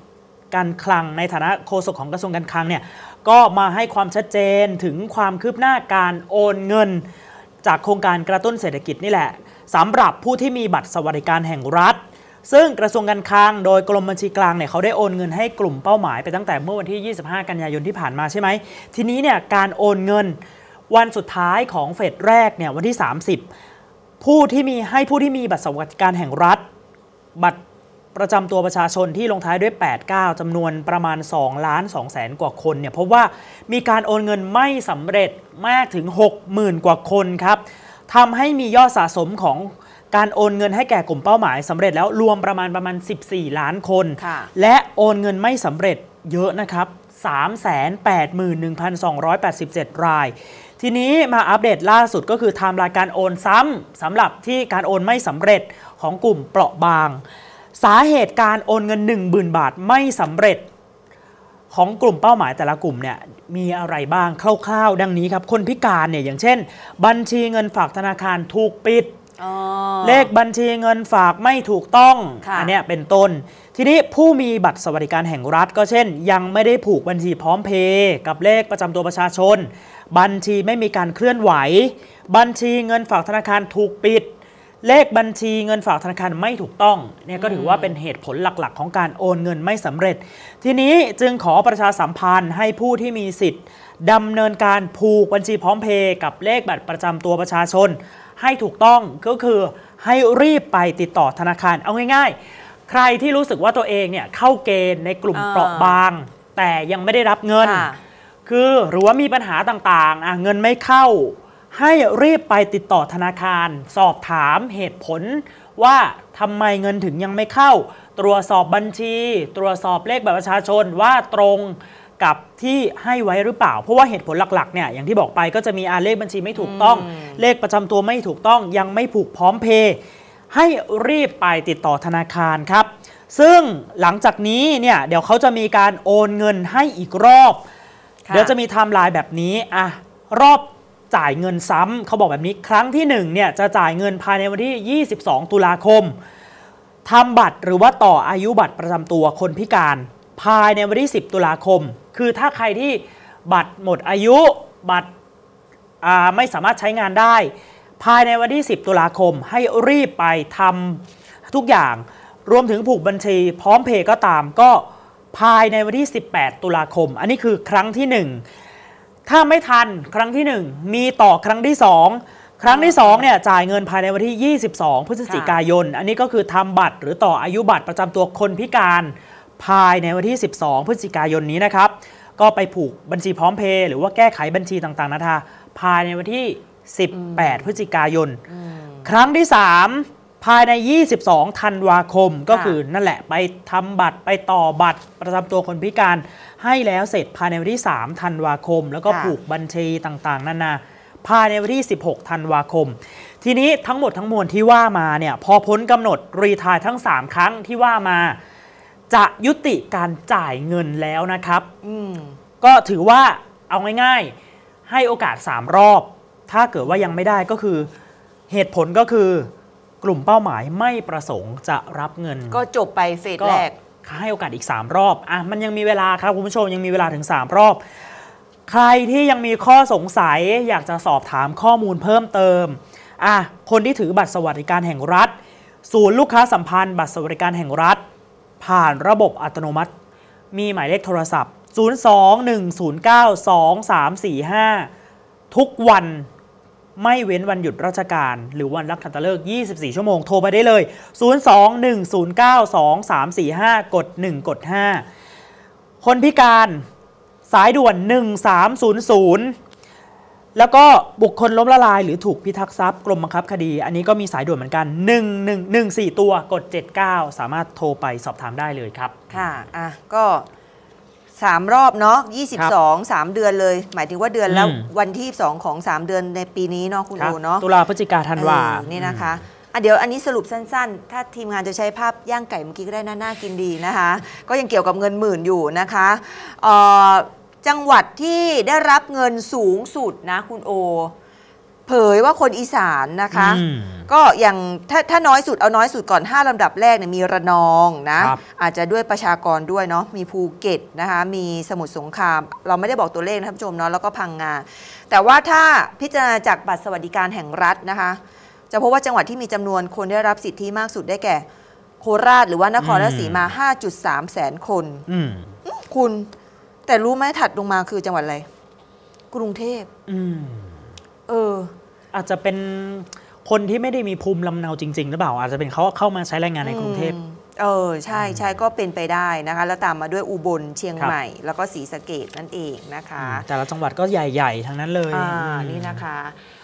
การคลังในฐานะโฆษกของกระทรวงการคลังเนี่ยก็มาให้ความชัดเจนถึงความคืบหน้าการโอนเงินจากโครงการกระตุ้นเศรษฐกิจนี่แหละสำหรับผู้ที่มีบัตรสวัสดิการแห่งรัฐซึ่งกระทรวงการคลังโดยกรมบัญชีกลางเนี่ยเขาได้โอนเงินให้กลุ่มเป้าหมายไปตั้งแต่เมื่อวันที่ยี่สิบห้ากันยายนที่ผ่านมาใช่ไหมทีนี้เนี่ยการโอนเงินวันสุดท้ายของเฟสแรกเนี่ยวันที่สามสิบผู้ที่มีให้ผู้ที่มีบัตรสวัสดิการแห่งรัฐบัตรประจำตัวประชาชนที่ลงท้ายด้วยแปดสิบเก้าจำนวนประมาณสองล้านสองแสนกว่าคนเนี่ยพบว่ามีการโอนเงินไม่สำเร็จมากถึง หกหมื่น กว่าคนครับทำให้มียอดสะสมของการโอนเงินให้แก่กลุ่มเป้าหมายสำเร็จแล้วรวมประมาณประมาณสิบสี่ล้านคนและโอนเงินไม่สำเร็จเยอะนะครับ สามแสนแปดหมื่นหนึ่งพันสองร้อยแปดสิบเจ็ด รายทีนี้มาอัปเดตล่าสุดก็คือไทม์ไลน์การโอนซ้ำสำหรับที่การโอนไม่สำเร็จของกลุ่มเปราะบางสาเหตุการโอนเงิน หนึ่งหมื่น บาทไม่สำเร็จของกลุ่มเป้าหมายแต่ละกลุ่มเนี่ยมีอะไรบ้างคร่าวๆดังนี้ครับคนพิการเนี่ยอย่างเช่นบัญชีเงินฝากธนาคารถูกปิดเลขบัญชีเงินฝากไม่ถูกต้องอันนี้เป็นต้นทีนี้ผู้มีบัตรสวัสดิการแห่งรัฐก็เช่นยังไม่ได้ผูกบัญชีพร้อมเพย์กับเลขประจำตัวประชาชนบัญชีไม่มีการเคลื่อนไหวบัญชีเงินฝากธนาคารถูกปิดเลขบัญชีเงินฝากธนาคารไม่ถูกต้องเนี่ยก็ถือว่าเป็นเหตุผลหลักๆของการโอนเงินไม่สำเร็จทีนี้จึงขอประชาสัมพันธ์ให้ผู้ที่มีสิทธิ์ดำเนินการผูกบัญชีพร้อมเพย์กับเลขบัตรประจำตัวประชาชนให้ถูกต้องก็คือให้รีบไปติดต่อธนาคารเอาง่ายๆใครที่รู้สึกว่าตัวเองเนี่ยเข้าเกณฑ์ในกลุ่มเปราะบางแต่ยังไม่ได้รับเงินคือหรือว่ามีปัญหาต่างๆเงินไม่เข้าให้รีบไปติดต่อธนาคารสอบถามเหตุผลว่าทำไมเงินถึงยังไม่เข้าตรวจสอบบัญชีตรวจสอบเลขบัตรประชาชนว่าตรงกับที่ให้ไว้หรือเปล่าเพราะว่าเหตุผลหลักๆเนี่ยอย่างที่บอกไปก็จะมีอาเลขบัญชีไม่ถูกต้องเลขประจำตัวไม่ถูกต้องยังไม่ผูกพร้อมเพย์ให้รีบไปติดต่อธนาคารครับซึ่งหลังจากนี้เนี่ยเดี๋ยวเขาจะมีการโอนเงินให้อีกรอบเดี๋ยวจะมีไทม์ไลน์แบบนี้อ่ะรอบจ่ายเงินซ้ำเขาบอกแบบนี้ครั้งที่หนึ่งเนี่ยจะจ่ายเงินภายในวันที่ยี่สิบสองตุลาคมทำบัตรหรือว่าต่ออายุบัตรประจำตัวคนพิการภายในวันที่สิบตุลาคมคือถ้าใครที่บัตรหมดอายุบัตรไม่สามารถใช้งานได้ภายในวันที่สิบตุลาคมให้รีบไปทำทุกอย่างรวมถึงผูกบัญชีพร้อมเพย์ก็ตามก็ภายในวันที่สิบแปดตุลาคมอันนี้คือครั้งที่หนึ่งถ้าไม่ทันครั้งที่หนึ่งมีต่อครั้งที่สองครั้งที่สองเนี่ยจ่ายเงินภายในวันที่ยี่สิบสองพฤศจิกายนอันนี้ก็คือทำบัตรหรือต่ออายุบัตรประจำตัวคนพิการภายในวันที่สิบสองพฤศจิกายนนี้นะครับก็ไปผูกบัญชีพร้อมเพย์หรือว่าแก้ไขบัญชีต่างๆนะคะภายในวันที่สิบแปดพฤศจิกายนครั้งที่สามภายในยี่สิบสองธันวาคมก็คือนั่นแหละไปทำบัตรไปต่อบัตรประจำตัวคนพิการให้แล้วเสร็จภายในวันที่สามธันวาคมแล้วก็ผูกบัญชีต่างๆนานาภายในวันที่สิบหกธันวาคมทีนี้ทั้งหมดทั้งมวลที่ว่ามาเนี่ยพอพ้นกำหนดรีไทร์ทั้งสามครั้งที่ว่ามาจะยุติการจ่ายเงินแล้วนะครับก็ถือว่าเอาง่ายๆให้โอกาสสามรอบถ้าเกิดว่ายังไม่ได้ก็คือเหตุผลก็คือกลุ่มเป้าหมายไม่ประสงค์จะรับเงินก็จบไปเฟสแรกให้โอกาสอีกสามรอบอ่ะมันยังมีเวลาครับคุณผู้ชมยังมีเวลาถึงสามรอบใครที่ยังมีข้อสงสัยอยากจะสอบถามข้อมูลเพิ่มเติมอ่ะคนที่ถือบัตรสวัสดิการแห่งรัฐศูนย์ลูกค้าสัมพันธ์บัตรสวัสดิการแห่งรัฐผ่านระบบอัตโนมัติมีหมายเลขโทรศัพท์ศูนย์ สอง หนึ่ง ศูนย์ เก้า สอง สาม สี่ ห้าทุกวันไม่เว้นวันหยุดราชการหรือวันรับขันตฤกษ์ยี่สิบสี่ชั่วโมงโทรไปได้เลยศูนย์ สอง หนึ่ง ศูนย์ เก้า สอง สาม สี่ ห้ากดหนึ่งกดห้าคนพิการสายด่วนหนึ่งสามศูนย์ศูนย์ แล้วก็บุคคลล้มละลายหรือถูกพิทักษ์ทรัพย์กรมบังคับคดีอันนี้ก็มีสายด่วนเหมือนกันหนึ่ง หนึ่ง หนึ่ง สี่ตัวกดเจ็ดเก้าสามารถโทรไปสอบถามได้เลยครับค่ะอ่ะก็สามรอบเนาะยี่สิบสอง สามเดือนเลยหมายถึงว่าเดือนแล้ววันที่สองของสามเดือนในปีนี้เนาะคุณดูเนาะตุลาพฤศจิกาธันวานี่นะคะอ่ะเดี๋ยวอันนี้สรุปสั้นๆถ้าทีมงานจะใช้ภาพย่างไก่เมื่อกี้ก็ได้น่าน่ากินดีนะคะก็ยังเกี่ยวกับเงินหมื่นอยู่นะคะเอ่อจังหวัดที่ได้รับเงินสูงสุดนะคุณโอเผยว่าคนอีสานนะคะก็อย่างถ้าถ้าน้อยสุดเอาน้อยสุดก่อนห้าลำดับแรกเนี่ยมีระนองนะอาจจะด้วยประชากรด้วยเนาะมีภูเก็ตนะคะมีสมุทรสงครามเราไม่ได้บอกตัวเลขนะท่านผู้ชมเนาะแล้วก็พังงาแต่ว่าถ้าพิจารณาจากบัตรสวัสดิการแห่งรัฐนะคะจะพบว่าจังหวัดที่มีจำนวนคนได้รับสิทธิมากสุดได้แก่โคราชหรือว่านครราชสีมา ห้าจุดสามแสนคนคุณแต่รู้ไหมถัดลงมาคือจังหวัดอะไรกรุงเทพเอออาจจะเป็นคนที่ไม่ได้มีภูมิลำเนาจริงๆหรือเปล่าอาจจะเป็นเขาเข้ามาใช้แรงงานในกรุงเทพเออใช่ใช่ก็เป็นไปได้นะคะแล้วตามมาด้วยอุบลเชียงใหม่แล้วก็ศรีสะเกษนั่นเองนะคะแต่ละจังหวัดก็ใหญ่ๆทั้งนั้นเลยอ่านี่นะคะ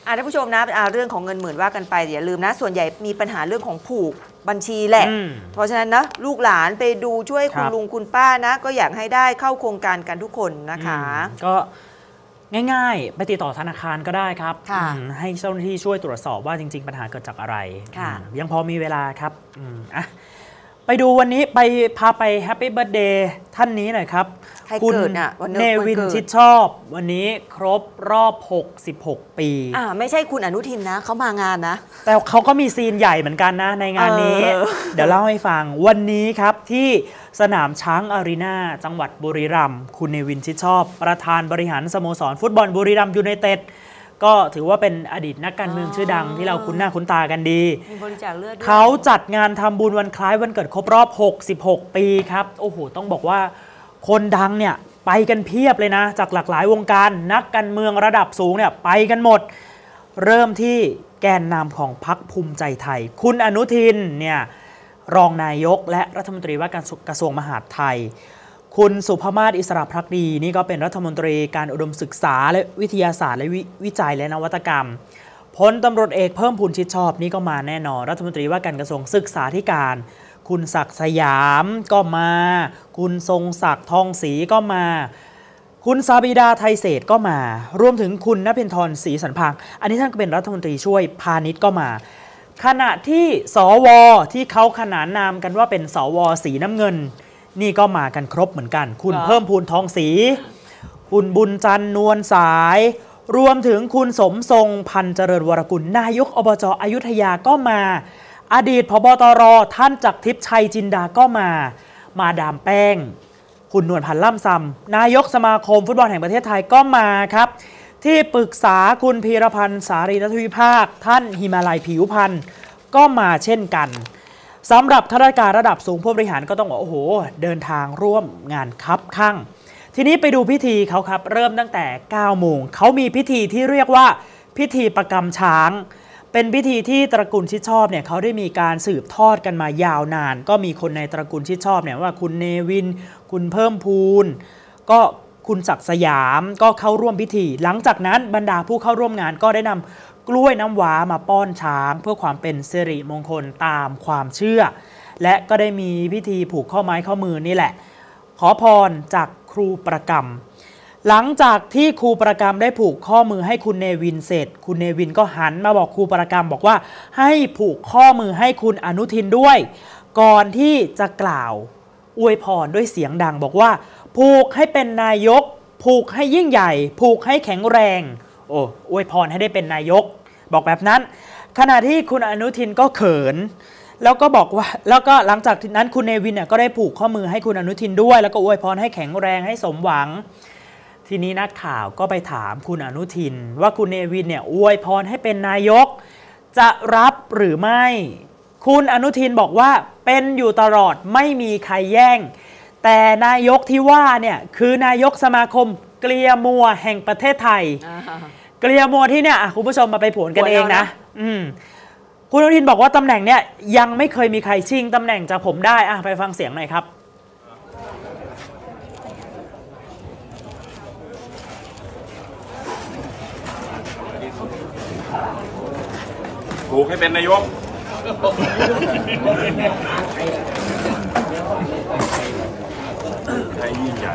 อ่ะท่านผู้ชมนะเรื่องของเงินหมื่นว่ากันไปอย่าลืมนะส่วนใหญ่มีปัญหาเรื่องของผูกบัญชีแหละเพราะฉะนั้นนะลูกหลานไปดูช่วยคุณลุงคุณป้านะก็อยากให้ได้เข้าโครงการกันทุกคนนะคะก็ง่ายๆไปติดต่อธนาคารก็ได้ครับให้เจ้าหน้าที่ช่วยตรวจสอบว่าจริงๆปัญหาเกิดจากอะไรยังพอมีเวลาครับอ่ะไปดูวันนี้ไปพาไปแฮปปี้เบิร์ธเดย์ท่านนี้หน่อยครับคุณเนวินชิดชอบวันนี้ครบรอบหกสิบหกปีอ่าไม่ใช่คุณอนุทินนะเขามางานนะแต่เขาก็มีซีนใหญ่เหมือนกันนะในงานนี้ เ, เดี๋ยวเล่าให้ฟังวันนี้ครับที่สนามช้างอารีนาจังหวัดบุรีรัมย์คุณเนวินชิดชอบประธานบริหารสโมสรฟุตบอลบุรีรัมย์ยูไนเต็ดก็ถือว่าเป็นอดีตนักการเมืองชื่อดังที่เราคุ้นหน้าคุ้นตากันดีบริจาคเลือดเขาจัดงานทำบุญวันคล้ายวันเกิดครบรอบหกสิบหกปีครับโอ้โหต้องบอกว่าคนดังเนี่ยไปกันเพียบเลยนะจากหลากหลายวงการนักการเมืองระดับสูงเนี่ยไปกันหมดเริ่มที่แกนนำของพรรคภูมิใจไทยคุณอนุทินเนี่ยรองนายกและรัฐมนตรีว่าการกระทรวงมหาดไทยคุณสุภมาศอิสระภักดีนี่ก็เป็นรัฐมนตรีการอุดมศึกษาและวิทยาศาสตร์และวิจัยและนวัตกรรมพลตำรวจเอกเพิ่มพูนชิดชอบนี่ก็มาแน่นอนรัฐมนตรีว่าการกระทรวงศึกษาธิการคุณศักดิ์สยามก็มาคุณทรงศักดิ์ทองศรีก็มาคุณซาบิดาไทยเศษก็มารวมถึงคุณณเพ็ญธรศรีสรรพางอันนี้ท่านก็เป็นรัฐมนตรีช่วยพาณิชย์ก็มาขณะที่สวที่เขาขนานนามกันว่าเป็นสวสีน้ำเงินนี่ก็มากันครบเหมือนกันคุณเพิ่มพูนทองศรีคุณบุญจันนวลสายรวมถึงคุณสมทรงพันเจริญวรกุลนายกอบจอยุธยาก็มาอดีตผบ.ตร.ท่านจักรทิพย์ชัยจินดาก็มามาดามแป้งคุณนวลพันธ์ล่ำซำนายกสมาคมฟุตบอลแห่งประเทศไทยก็มาครับที่ปรึกษาคุณพีรพันธ์สารีรัตนวิภาคท่านหิมาลัยผิวพันธ์ก็มาเช่นกันสำหรับข้าราชการระดับสูงผู้บริหารก็ต้องบอกโอ้โหเดินทางร่วมงานคับข้างทีนี้ไปดูพิธีเขาครับเริ่มตั้งแต่เก้าโมงเขามีพิธีที่เรียกว่าพิธีประกำช้างเป็นพิธีที่ตระกูลชิดชอบเนี่ยเขาได้มีการสืบทอดกันมายาวนานก็มีคนในตระกูลชิดชอบเนี่ยว่าคุณเนวินคุณเพิ่มพูนก็คุณศักดิ์สยามก็เข้าร่วมพิธีหลังจากนั้นบรรดาผู้เข้าร่วมงานก็ได้นำกล้วยน้ำว้ามาป้อนช้างเพื่อความเป็นสิริมงคลตามความเชื่อและก็ได้มีพิธีผูกข้อไม้ข้อมือนี่แหละขอพรจากครูประกรรมหลังจากที่ครูประกรรมได้ผูกข้อมือให้คุณเนวินเสร็จคุณเนวินก็หันมาบอกครูประกรรมบอกว่าให้ผูกข้อมือให้คุณอนุทินด้วยก่อนที่จะกล่าวอวยพรด้วยเสียงดังบอกว่าผูกให้เป็นนายกผูกให้ยิ่งใหญ่ผูกให้แข็งแรงโอ้อวยพรให้ได้เป็นนายกบอกแบบนั้นขณะที่คุณอนุทินก็เขินแล้วก็บอกว่าแล้วก็หลังจากนั้นคุณเนวินเนี่ยก็ได้ผูกข้อมือให้คุณอนุทินด้วยแล้วก็อวยพรให้แข็งแรงให้สมหวังทีนี้นักข่าวก็ไปถามคุณอนุทินว่าคุณเนวินเนี่ยอวยพรให้เป็นนายกจะรับหรือไม่คุณอนุทินบอกว่าเป็นอยู่ตลอดไม่มีใครแย่งแต่นายกที่ว่าเนี่ยคือนายกสมาคมเกลียมัวแห่งประเทศไทย uh-huh. เกลียมัวที่เนี่ยคุณผู้ชมมาไปผลกันเองนะอืมคุณอนุทินบอกว่าตำแหน่งเนี่ยยังไม่เคยมีใครชิงตำแหน่งจากผมได้อ่ะไปฟังเสียงหน่อยครับ ถูกให้เป็นนายกไทยยิ่งใหญ่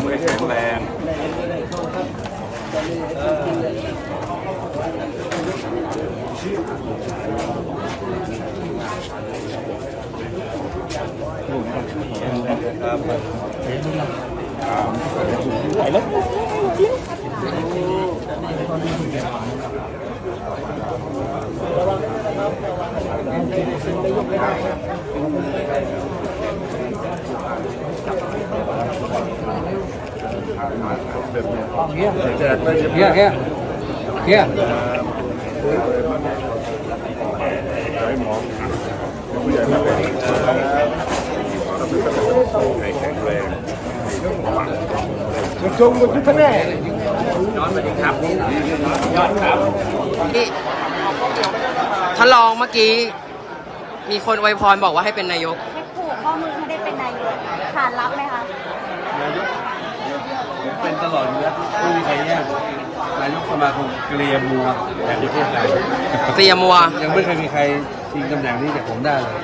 เมืองแข็งแรงไหวแล้วจงมุ่งพัฒนาย้อนมาดีครับย้อนครับที่ทดลองเมื่อกี้มีคนอวยพรบอกว่าให้เป็นนายกให้ผูกข้อมือให้ได้เป็นนายกขาดรับไหมคะนายกเป็นตลอดอยู่แล้วไม่มีใครแย่งนายกสมาคมเกลียมัวแต่ประเทศไทยเกลียมัวยังไม่เคยมีใครชิงตำแหน่งนี้จากผมได้เลย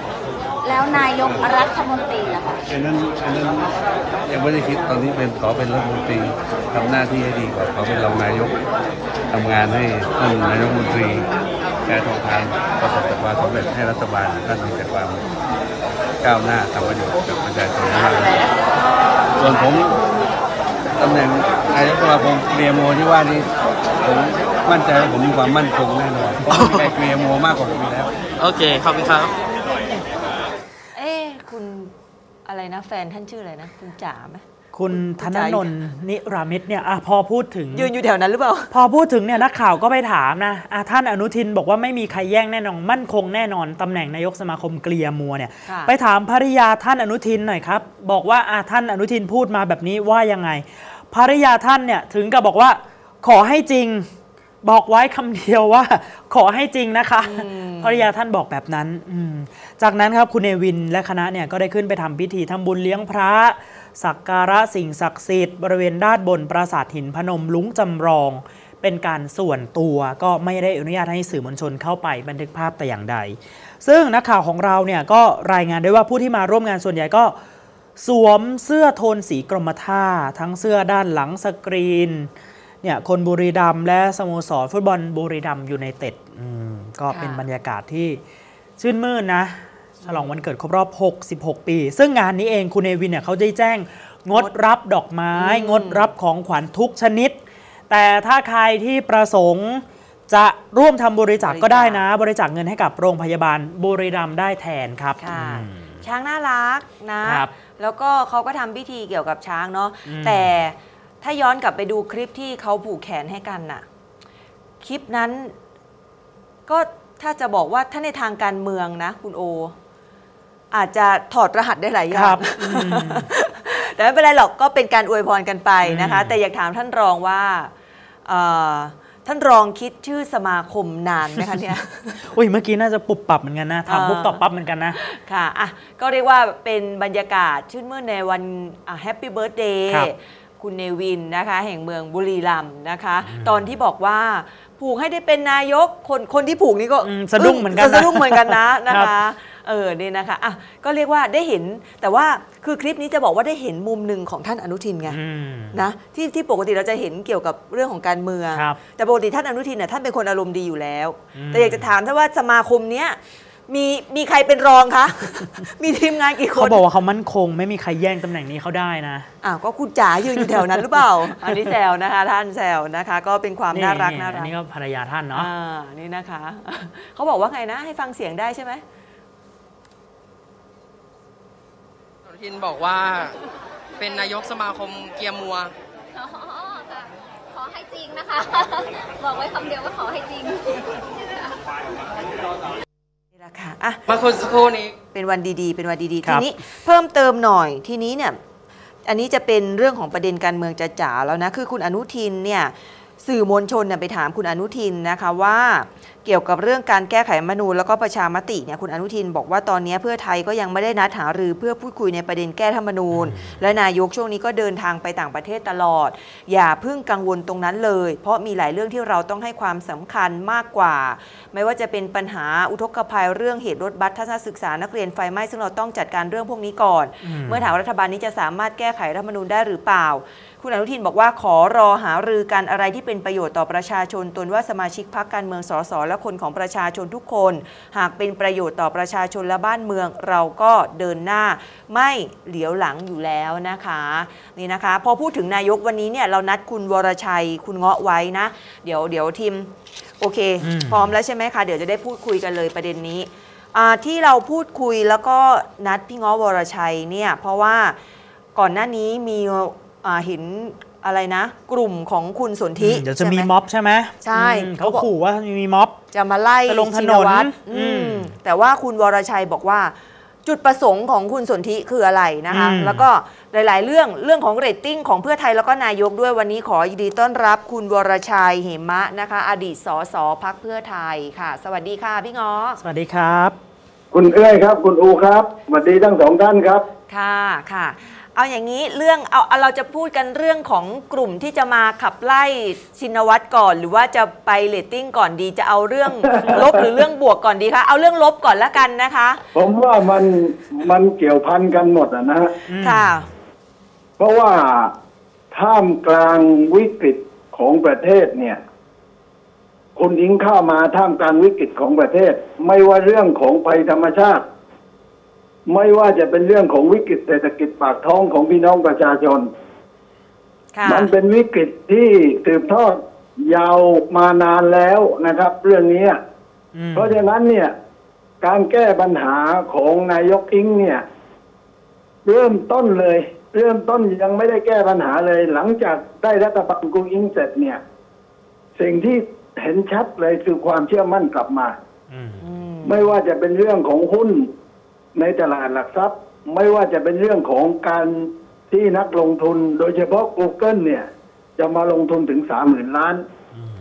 แล้วนายกรัฐมนตรีล่ะคะอันนั้นอันนั้นยังไม่ได้คิดตอนนี้เป็นขอเป็นรัฐมนตรีทำหน้าที่ให้ดีกว่าขอเป็นรองนายกทำงานให้ท่านนายกรัฐมนตรีแก้ทองทานประสบแต่ความสำเร็จให้รัฐบาลท่านมีแต่ความก้าวหน้าทำประโยชน์กับประชาชนมากส่วนผมตำแหน่งนายกสมาคมเกลียโมที่ว่านี้ผมมั่นใจว่าผมมีความมั่นคงแน่นอนผมมีแต่เกลียโมมากกว่าผมอยู่แล้วโอเคขอบคุณครับอะไรนะแฟนท่านชื่ออะไรนะคุณจ๋าไหมคุณธนนท์นิรามิตเนี่ยอ่ะพอพูดถึงยืนอยู่แถวนั้นหรือเปล่าพอพูดถึงเนี่ยนักข่าวก็ไปถามนะอ่ะท่านอนุทินบอกว่าไม่มีใครแย่งแน่นอนมั่นคงแน่นอนตำแหน่งนายกสมาคมเกลียมัวเนี่ยไปถามภริยาท่านอนุทินหน่อยครับบอกว่าอ่ะท่านอนุทินพูดมาแบบนี้ว่ายังไงภริยาท่านเนี่ยถึงกับบอกว่าขอให้จริงบอกไว้คำเดียวว่าขอให้จริงนะคะภริยาท่านบอกแบบนั้นจากนั้นครับคุณเนวินและคณะเนี่ยก็ได้ขึ้นไปทำพิธีทำบุญเลี้ยงพระสักการะสิ่งศักดิ์สิทธิ์บริเวณด้านบนปราสาทหินพนมลุ้งจำลองเป็นการส่วนตัวก็ไม่ได้อนุญาตให้สื่อมวลชนเข้าไปบันทึกภาพแต่อย่างใดซึ่งนักข่าวของเราเนี่ยก็รายงานด้วยว่าผู้ที่มาร่วมงานส่วนใหญ่ก็สวมเสื้อโทนสีกรมท่าทั้งเสื้อด้านหลังสกรีนเนี่ยคนบุรีรัมย์และสโมสรฟุตบอลบุรีรัมย์ยูไนเต็ดก็เป็นบรรยากาศที่ชื่นมื่นนะฉลองวันเกิดครบรอบหกสิบหกปีซึ่งงานนี้เองคุณเนวินเนี่ยเขาได้แจ้งงดรับดอกไม้งดรับของขวัญทุกชนิดแต่ถ้าใครที่ประสงค์จะร่วมทำบริจาคก็ได้นะบริจาคเงินให้กับโรงพยาบาลบุรีรัมย์ได้แทนครับช้างน่ารักนะแล้วก็เขาก็ทำพิธีเกี่ยวกับช้างเนาะแต่ถ้าย้อนกลับไปดูคลิปที่เขาผูกแขนให้กันน่ะคลิปนั้นก็ถ้าจะบอกว่าถ้าในทางการเมืองนะคุณโออาจจะถอดรหัสได้หลายอย่างแต่ไม่เป็นไรหรอกก็เป็นการอวยพรกันไปนะคะแต่อยากถามท่านรองว่าท่านรองคิดชื่อสมาคมนานไหมคะเนี่ยอุ้ยเมื่อกี้น่าจะปุบปับเหมือนกันนะถามปุ๊บตอบปั๊บเหมือนกันนะค่ะอ่ะก็เรียกว่าเป็นบรรยากาศชื่นมื่นในวันแฮปปี้เบิร์ธเดย์คุณเนวินนะคะแห่งเมืองบุรีรัมย์นะคะตอนที่บอกว่าผูกให้ได้เป็นนายกคนคนที่ผูกนี่ก็สะดุ้งเหมือนกันสะดุ้งเหมือนกันนะนะคะเออนี่นะคะอ่ะก็เรียกว่าได้เห็นแต่ว่าคือคลิปนี้จะบอกว่าได้เห็นมุมหนึ่งของท่านอนุทินไงนะที่ที่ปกติเราจะเห็นเกี่ยวกับเรื่องของการเมืองแต่ปกติท่านอนุทินเนี่ยท่านเป็นคนอารมณ์ดีอยู่แล้วแต่อยากจะถามท่านว่าสมาคมเนี้ยมีมีใครเป็นรองคะมีทีมงานกี่คนเขาบอกว่าเขามั่นคงไม่มีใครแย่งตำแหน่งนี้เขาได้นะอ้าวก็คุณจ๋ายืนอยู่แถวนั้นหรือเปล่าอันนี้แซวนะคะท่านแซวนะคะก็เป็นความน่ารักน่ารักนี่ก็ภรรยาท่านเนาะนี่นะคะเขาบอกว่าไงนะให้ฟังเสียงได้ใช่ไหมอนุทินบอกว่าเป็นนายกสมาคมเกียร์มัวขอให้จริงนะคะบอกไว้คำเดียวว่าขอให้จริงมาคนสักครู่นี้เป็นวันดีๆเป็นวันดีๆทีนี้เพิ่มเติมหน่อยทีนี้เนี่ยอันนี้จะเป็นเรื่องของประเด็นการเมืองจะจ๋าแล้วนะคือคุณอนุทินเนี่ยสื่อมวลชนเนี่ยไปถามคุณอนุทินนะคะว่า เกี่ยวกับเรื่องการแก้ไขรัฐธรรมนูญแล้วก็ประชามติเนี่ยคุณอนุทินบอกว่าตอนนี้เพื่อไทยก็ยังไม่ได้นัดหารือเพื่อพูดคุยในประเด็นแก้รัฐธรรมนูญและนายกช่วงนี้ก็เดินทางไปต่างประเทศตลอดอย่าเพิ่งกังวลตรงนั้นเลยเพราะมีหลายเรื่องที่เราต้องให้ความสำคัญมากกว่าไม่ว่าจะเป็นปัญหาอุทกภัยเรื่องเหตุรถบัสทัศนศึกษานักเรียนไฟไหม้ซึ่งเราต้องจัดการเรื่องพวกนี้ก่อนเมื่อถามรัฐบาลนี้จะสามารถแก้ไขรัฐธรรมนูญได้หรือเปล่าคุณอนุทินบอกว่าขอรอหารือกันอะไรที่เป็นประโยชน์ต่อประชาชนตนว่าสมาชิกพรรคการเมืองสสและคนของประชาชนทุกคนหากเป็นประโยชน์ต่อประชาชนและบ้านเมืองเราก็เดินหน้าไม่เหลียวหลังอยู่แล้วนะคะนี่นะคะพอพูดถึงนายกวันนี้เนี่ยเรานัดคุณวรชัยคุณเงาะไว้นะเดี๋ยวเดี๋ยวทีมโอเคพร้อมแล้วใช่ไหมคะเดี๋ยวจะได้พูดคุยกันเลยประเด็นนี้ที่เราพูดคุยแล้วก็นัดพี่เงาะวรชัยเนี่ยเพราะว่าก่อนหน้านี้มีเห็นอะไรนะกลุ่มของคุณสนธิเดี๋ยวจะมีม็อบใช่ไหมใช่เขาขู่ว่ามีม็อบจะมาไล่ลงถนนแต่ว่าคุณวรชัยบอกว่าจุดประสงค์ของคุณสนธิคืออะไรนะคะแล้วก็หลายๆเรื่องเรื่องของเรตติ้งของเพื่อไทยแล้วก็นายกด้วยวันนี้ขอยินดีต้อนรับคุณวรชัยเหมะนะคะอดีตสสพรรคเพื่อไทยค่ะสวัสดีค่ะพี่เงาะสวัสดีครับคุณเอ้ยครับคุณอูครับสวัสดีทั้งสองท่านครับค่ะค่ะเอาอย่างนี้เรื่องเอาเราจะพูดกันเรื่องของกลุ่มที่จะมาขับไล่ชินวัตรก่อนหรือว่าจะไปเรตติ้งก่อนดีจะเอาเรื่องลบหรือเรื่องบวกก่อนดีคะเอาเรื่องลบก่อนละกันนะคะผมว่ามันมันเกี่ยวพันกันหมดอ่ะนะฮะค่ะเพราะว่าท่ามกลางวิกฤตของประเทศเนี่ยคุณอิงเข้ามาท่ามกลางวิกฤตของประเทศไม่ว่าเรื่องของภัยธรรมชาติไม่ว่าจะเป็นเรื่องของวิกฤตเศรษฐกิจปากท้องของพี่น้องประชาชนมันเป็นวิกฤตที่สืบทอดยาวมานานแล้วนะครับเรื่องนี้เพราะฉะนั้นเนี่ยการแก้ปัญหาของนายกอิงเนี่ยเริ่มต้นเลยเริ่มต้นยังไม่ได้แก้ปัญหาเลยหลังจากได้รัฐบาลกูอิงเสร็จเนี่ยสิ่งที่เห็นชัดเลยคือความเชื่อมั่นกลับมาไม่ว่าจะเป็นเรื่องของหุ้นในตลาดหลักทรัพย์ไม่ว่าจะเป็นเรื่องของการที่นักลงทุนโดยเฉพาะ Google เนี่ยจะมาลงทุนถึงสามหมื่นล้าน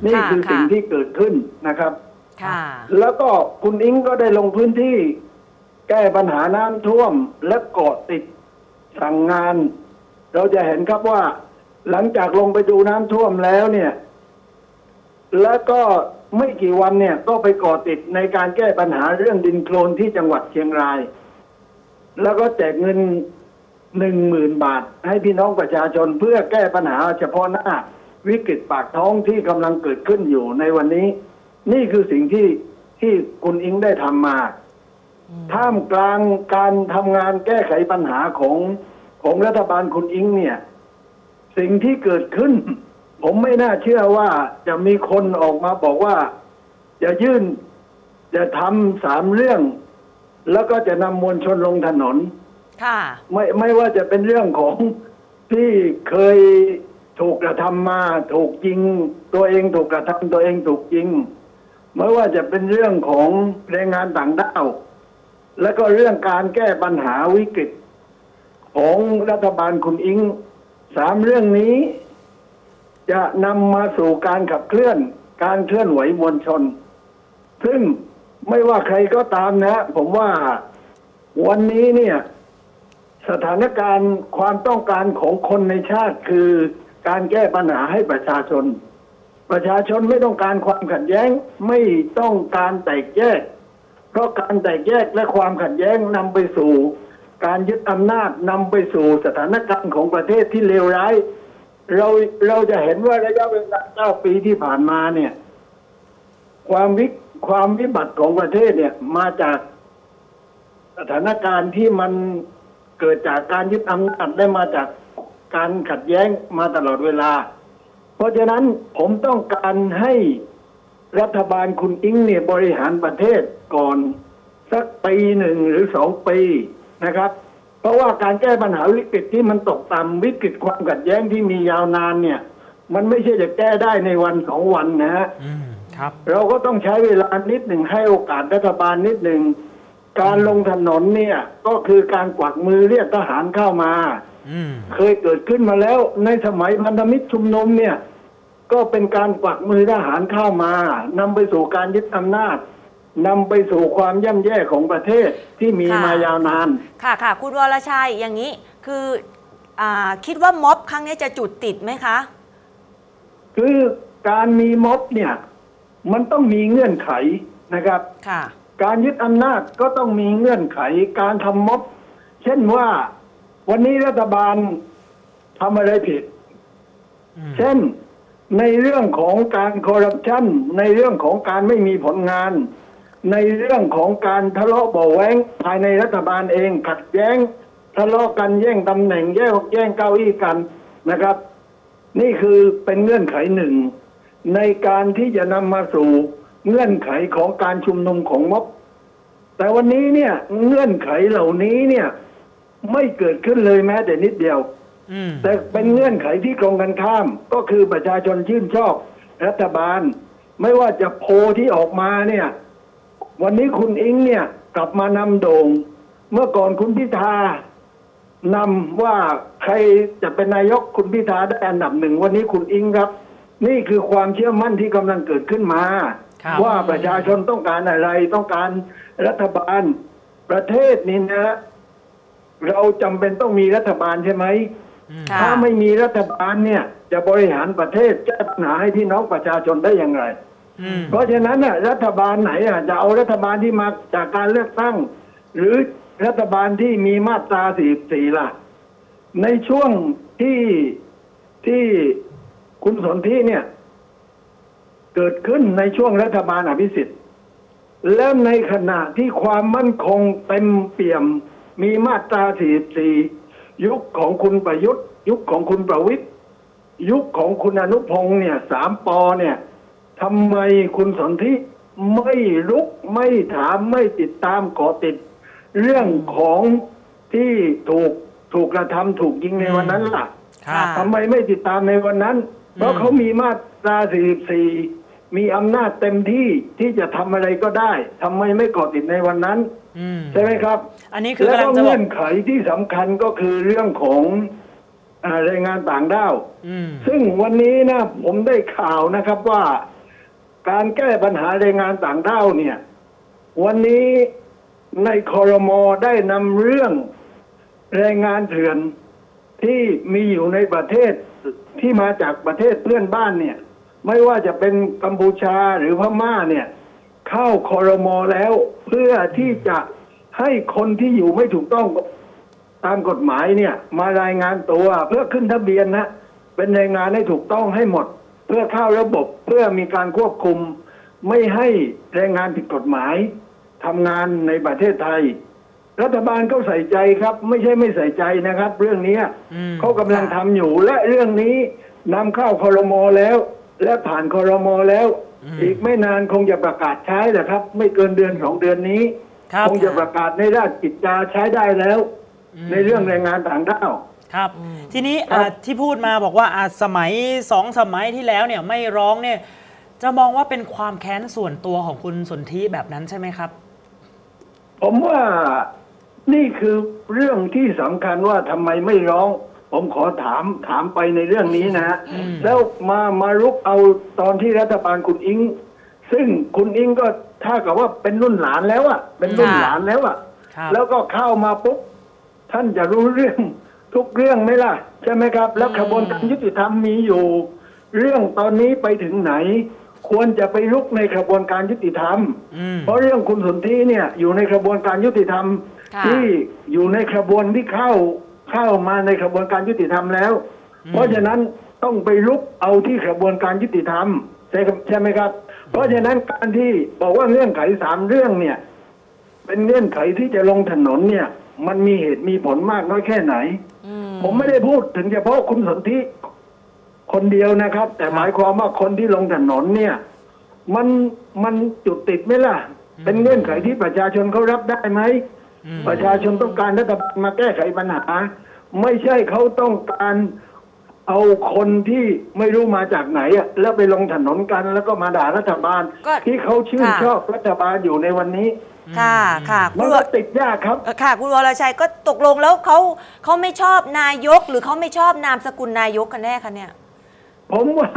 นี่คือสิ่งที่เกิดขึ้นนะครับแล้วก็คุณอิงก็ได้ลงพื้นที่แก้ปัญหาน้ำท่วมและเกาะติดสั่งงานเราจะเห็นครับว่าหลังจากลงไปดูน้ำท่วมแล้วเนี่ยแล้วก็ไม่กี่วันเนี่ยก็ไปเกาะติดในการแก้ปัญหาเรื่องดินโคลนที่จังหวัดเชียงรายแล้วก็แจกเงินหนึ่งหมื่นบาทให้พี่น้องประชาชนเพื่อแก้ปัญหาเฉพาะหน้าวิกฤตปากท้องที่กำลังเกิดขึ้นอยู่ในวันนี้นี่คือสิ่งที่ที่คุณอิงได้ทำมาท่ามกลางการทำงานแก้ไขปัญหาของของรัฐบาลคุณอิงเนี่ยสิ่งที่เกิดขึ้นผมไม่น่าเชื่อว่าจะมีคนออกมาบอกว่าจะยื่นจะทำสามเรื่องแล้วก็จะนำมวลชนลงถนนค่ะไม่ไม่ว่าจะเป็นเรื่องของที่เคยถูกกระทำมาถูกจริงตัวเองถูกกระทำตัวเองถูกจริงไม่ว่าจะเป็นเรื่องของแรงงานต่างด้าวแล้วก็เรื่องการแก้ปัญหาวิกฤตของรัฐบาลคุณอิงสามเรื่องนี้จะนำมาสู่การขับเคลื่อนการเคลื่อนไหวมวลชนซึ่งไม่ว่าใครก็ตามนะผมว่าวันนี้เนี่ยสถานการณ์ความต้องการของคนในชาติคือการแก้ปัญหาให้ประชาชนประชาชนไม่ต้องการความขัดแย้งไม่ต้องการแตกแยกเพราะการแตกแยกและความขัดแย้งนำไปสู่การยึดอำนาจนำไปสู่สถานการณ์ของประเทศที่เลวร้ายเราเราจะเห็นว่าระยะเวลาเก้าปีที่ผ่านมาเนี่ยความวิความวิบัติของประเทศเนี่ยมาจากสถานการณ์ที่มันเกิดจากการยึดอำนาจได้มาจากการขัดแย้งมาตลอดเวลาเพราะฉะนั้นผมต้องการให้รัฐบาลคุณอิงเนี่ยบริหารประเทศก่อนสักปีหนึ่งหรือสองปีนะครับเพราะว่าการแก้ปัญหาวิกฤตที่มันตกต่ำวิกฤตความขัดแย้งที่มียาวนานเนี่ยมันไม่ใช่จะแก้ได้ในวันสองวันนะฮะเราก็ต้องใช้เวลานิดหนึ่งให้โอกาสรัฐบาลนิดหนึ่งการลงถนนเนี่ยก็คือการกวักมือเรียกทหารเข้ามาเคยเกิดขึ้นมาแล้วในสมัยพันธมิตรชุมนุมเนี่ย ก็เป็นการฝักมือทหารเข้ามานำไปสู่การยึดอำนาจนำไปสู่ความย่ำแย่ของประเทศที่มีมายาวนานค่ะค่ะคุณวรชัยอย่างนี้คือคิดว่าม็อบครั้งนี้จะจุดติดไหมคะคือการมีม็อบเนี่ยมันต้องมีเงื่อนไขนะครับการยึดอำนาจก็ต้องมีเงื่อนไขการทำม็อบเช่นว่าวันนี้รัฐบาลทำอะไรผิดเช่นในเรื่องของการคอร์รัปชันในเรื่องของการไม่มีผลงานในเรื่องของการทะเลาะเบาแหวงภายในรัฐบาลเองขัดแย้งทะเลาะกันแย่งตำแหน่งแย่งแย่งเก้าอี้กันนะครับนี่คือเป็นเงื่อนไขหนึ่งในการที่จะนำมาสู่เงื่อนไขของการชุมนุมของม็อบแต่วันนี้เนี่ยเงื่อนไขเหล่านี้เนี่ยไม่เกิดขึ้นเลยแม้แต่นิดเดียวแต่เป็นเงื่อนไขที่ตรงกันข้ามก็คือประชาชนชื่นชอบรัฐบาลไม่ว่าจะโพลที่ออกมาเนี่ยวันนี้คุณอิงเนี่ยกลับมานำโด่งเมื่อก่อนคุณพิธานำว่าใครจะเป็นนายกคุณพิธาได้อันดับหนึ่งวันนี้คุณอิงครับนี่คือความเชื่อมั่นที่กำลังเกิดขึ้นมาว่าประชาชนต้องการอะไรต้องการรัฐบาลประเทศนี้นะเราจำเป็นต้องมีรัฐบาลใช่ไหมถ้าไม่มีรัฐบาลเนี่ยจะบริหารประเทศแก้ปัญหาให้พี่น้องประชาชนได้อย่างไรเพราะฉะนั้นน่ะรัฐบาลไหนอ่ะจะเอารัฐบาลที่มาจากการเลือกตั้งหรือรัฐบาลที่มีมาตราสี่สิบสี่ล่ะในช่วงที่ที่คุณสนธิเนี่ยเกิดขึ้นในช่วงรัฐบาลอภิสิทธิ์และในขณะที่ความมั่นคงเต็มเปี่ยมมีมาตราสี่สิบสี่ยุคของคุณประยุทธ์ยุคของคุณประวิตรยุคของคุณอนุพงษ์เนี่ยสามปอเนี่ยทำไมคุณสนธิไม่ลุกไม่ถามไม่ติดตามก่อติดเรื่องของที่ถูกถูกกระทำถูกยิงในวันนั้นล่ะทำไมไม่ติดตามในวันนั้นเพราะเขามีมาตราสี่สิบสี่มีอำนาจเต็มที่ที่จะทำอะไรก็ได้ทำไมไม่ก่อติดในวันนั้นใช่ไหมครับอันนี้คือแล้วก็เงื่อนไขที่สำคัญก็คือเรื่องของแรงงานต่างด้าวซึ่งวันนี้นะผมได้ข่าวนะครับว่าการแก้ปัญหาแรงงานต่างด้าวเนี่ยวันนี้ในครม.ได้นำเรื่องแรงงานเถื่อนที่มีอยู่ในประเทศที่มาจากประเทศเพื่อนบ้านเนี่ยไม่ว่าจะเป็นกัมพูชาหรือพม่าเนี่ยเข้าครม.แล้วเพื่อที่จะให้คนที่อยู่ไม่ถูกต้องตามกฎหมายเนี่ยมารายงานตัวเพื่อขึ้นทะเบียนนะเป็นแรงงานให้ถูกต้องให้หมดเพื่อเข้าระบบเพื่อมีการควบคุมไม่ให้แรงงานผิดกฎหมายทำงานในประเทศไทยรัฐบาลเขาใส่ใจครับไม่ใช่ไม่ใส่ใจนะครับเรื่องนี้เขากำลังทำอยู่และเรื่องนี้นำเข้าครม.แล้วและผ่านครม.แล้วอีกไม่นานคงจะประกาศใช้แหละครับไม่เกินเดือนสองเดือนนี้คงจะประกาศในราชกิจจาใช้ได้แล้วในเรื่องแรงงานต่างด้าวครับทีนี้ที่พูดมาบอกว่าสมัยสองสมัยที่แล้วเนี่ยไม่ร้องเนี่ยจะมองว่าเป็นความแค้นส่วนตัวของคุณสนธิแบบนั้นใช่ไหมครับผมว่านี่คือเรื่องที่สำคัญว่าทำไมไม่ร้องผมขอถามถามไปในเรื่องนี้นะฮะแล้วมามาลุกเอาตอนที่รัฐบาลคุณอิงซึ่งคุณอิงก็ถ้ากับว่าเป็นรุ่นหลานแล้วอะเป็นรุ่นหลานแล้วอะแล้วก็เข้ามาปุ๊บท่านจะรู้เรื่องทุกเรื่องไหมล่ะใช่ไหมครับแล้วขบวนการยุติธรรมมีอยู่เรื่องตอนนี้ไปถึงไหนควรจะไปลุกในกระบวนการยุติธรรมเพราะเรื่องคุณสนธิเนี่ยอยู่ในกระบวนการยุติธรรมที่อยู่ในกระบวนที่เข้าเข้ามาในกระบวนการยุติธรรมแล้วเพราะฉะนั้นต้องไปลุกเอาที่กระบวนการยุติธรรมใช่ไหมครับเพราะฉะนั้นการที่บอกว่าเงื่อนไขสามเรื่องเนี่ยเป็นเงื่อนไขที่จะลงถนนเนี่ยมันมีเหตุมีผลมากน้อยแค่ไหนผมไม่ได้พูดถึงเฉพาะคุณสนธิคนเดียวนะครับแต่หมายความว่าคนที่ลงถนนเนี่ยมันมันจุดติดไหมล่ะเป็นเงื่อนไขที่ประชาชนเขารับได้ไหมประชาชนต้องการรัฐบาลมาแก้ไขปัญหาไม่ใช่เขาต้องการเอาคนที่ไม่รู้มาจากไหนอ่ะแล้วไปลงถนนกันแล้วก็มาด่ารัฐบาลที่เขาชื่นชอบรัฐบาลอยู่ในวันนี้ค่ะค่ะมันก็ติดยากครับค่ะคุณวรชัยก็ตกลงแล้วเขาเขาไม่ชอบนายกหรือเขาไม่ชอบนามสกุลนายกกันแน่คะเนี่ยผมว่า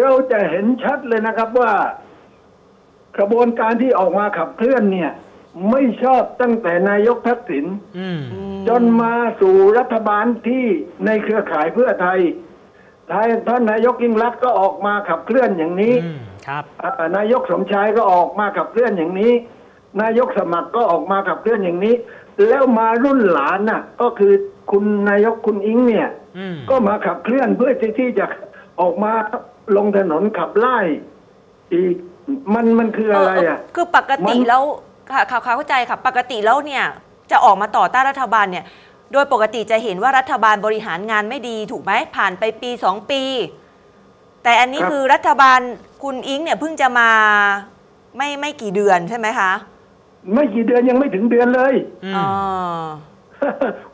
เราจะเห็นชัดเลยนะครับว่ากระบวนการที่ออกมาขับเคลื่อนเนี่ยไม่ชอบตั้งแต่นายกทักษิณจนมาสู่รัฐบาลที่ในเครือข่ายเพื่อไทยท่านนายกยิ่งลักษณ์ก็ออกมาขับเคลื่อนอย่างนี้ครับนายกสมชายก็ออกมาขับเคลื่อนอย่างนี้นายกสมัครก็ออกมาขับเคลื่อนอย่างนี้แล้วมารุ่นหลานน่ะก็คือคุณนายกคุณอิงเนี่ยก็มาขับเคลื่อนเพื่อที่จะออกมาลงถนนขับไล่อีกมันมันคืออะไรอ่ะคือปกติแล้วค่ะข่าวเข้าใจค่ะปกติแล้วเนี่ยจะออกมาต่อต้านรัฐบาลเนี่ยโดยปกติจะเห็นว่ารัฐบาลบริหารงานไม่ดีถูกไหมผ่านไปปีสองปีแต่อันนี้คือรัฐบาลคุณอิงเนี่ยเพิ่งจะมาไม่ไม่กี่เดือนใช่ไหมคะไม่กี่เดือนยังไม่ถึงเดือนเลยอ๋อ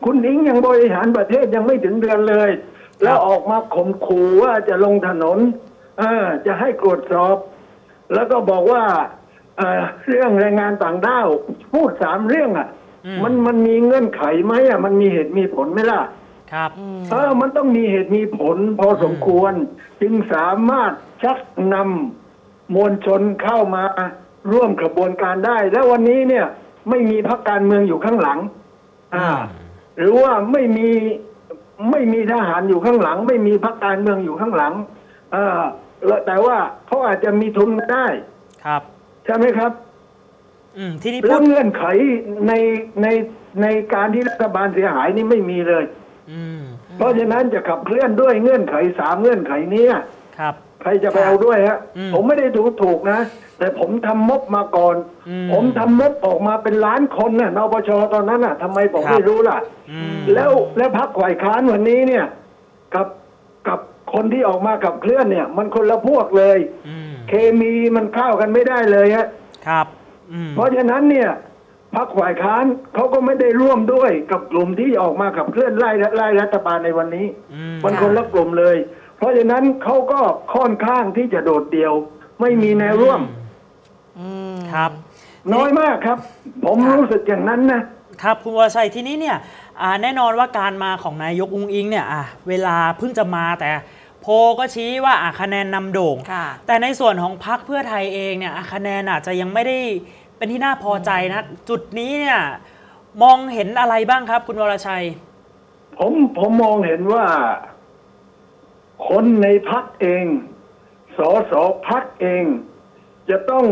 คุณอิงยังบริหารประเทศยังไม่ถึงเดือนเลยแล้วออกมาข่มขู่ว่าจะลงถนนเออจะให้ตรวจสอบแล้วก็บอกว่าเรื่องแรงงานต่างด้าวพูดสามเรื่องอ่ะมันมันมีเงื่อนไขไหมอ่ะมันมีเหตุมีผลไหมล่ะครับเออมันต้องมีเหตุมีผลพอสมควรจึงสามารถชักนำมวลชนเข้ามาร่วมกระบวนการได้แล้ววันนี้เนี่ยไม่มีพรรคการเมืองอยู่ข้างหลังอ่าหรือว่าไม่มีไม่มีทหารอยู่ข้างหลังไม่มีพรรคการเมืองอยู่ข้างหลังอ่าแต่ว่าเขาอาจจะมีทุนได้ครับใช่ไหมครับที่นี่เรื่องเงื่อนไขในในในการที่รัฐบาลเสียหายนี่ไม่มีเลยเพราะฉะนั้นจะขับเคลื่อนด้วยเงื่อนไขสามเงื่อนไขนี้ครับใครจะไปเอาด้วยฮะผมไม่ได้ดูถูกนะแต่ผมทำม็อบมาก่อนผมทำม็อบออกมาเป็นล้านคนน่ะนปช.ตอนนั้นน่ะทำไมผมไม่รู้ล่ะแล้วแล้วพรรคฝ่ายค้านวันนี้เนี่ยกับกับคนที่ออกมาขับเคลื่อนเนี่ยมันคนละพวกเลยเคมีมันเข้ากันไม่ได้เลยฮะครับเพราะฉะนั้นเนี่ยพรรคฝ่ายค้านเขาก็ไม่ได้ร่วมด้วยกับกลุ่มที่ออกมาขับเคลื่อนไล่ไล่รัฐบาลในวันนี้มันคนละกลุ่มเลยเพราะฉะนั้นเขาก็ค่อนข้างที่จะโดดเดี่ยวไม่มีแนวร่วมครับน้อยมากครับผมรู้สึกอย่างนั้นนะครับคุณวรชัยทีนี้เนี่ยแน่นอนว่าการมาของนายกอุ๊งอิ๊งเนี่ยเวลาเพิ่งจะมาแต่โพก็ชี้ว่าคะแนนนำโด่งแต่ในส่วนของพรรคเพื่อไทยเองเนี่ยคะแนนอาจจะยังไม่ได้เป็นที่น่าพอใจนะจุดนี้เนี่ยมองเห็นอะไรบ้างครับคุณวรชัยผมผมมองเห็นว่าคนในพรรคเองสสพรรคเองจะต้อง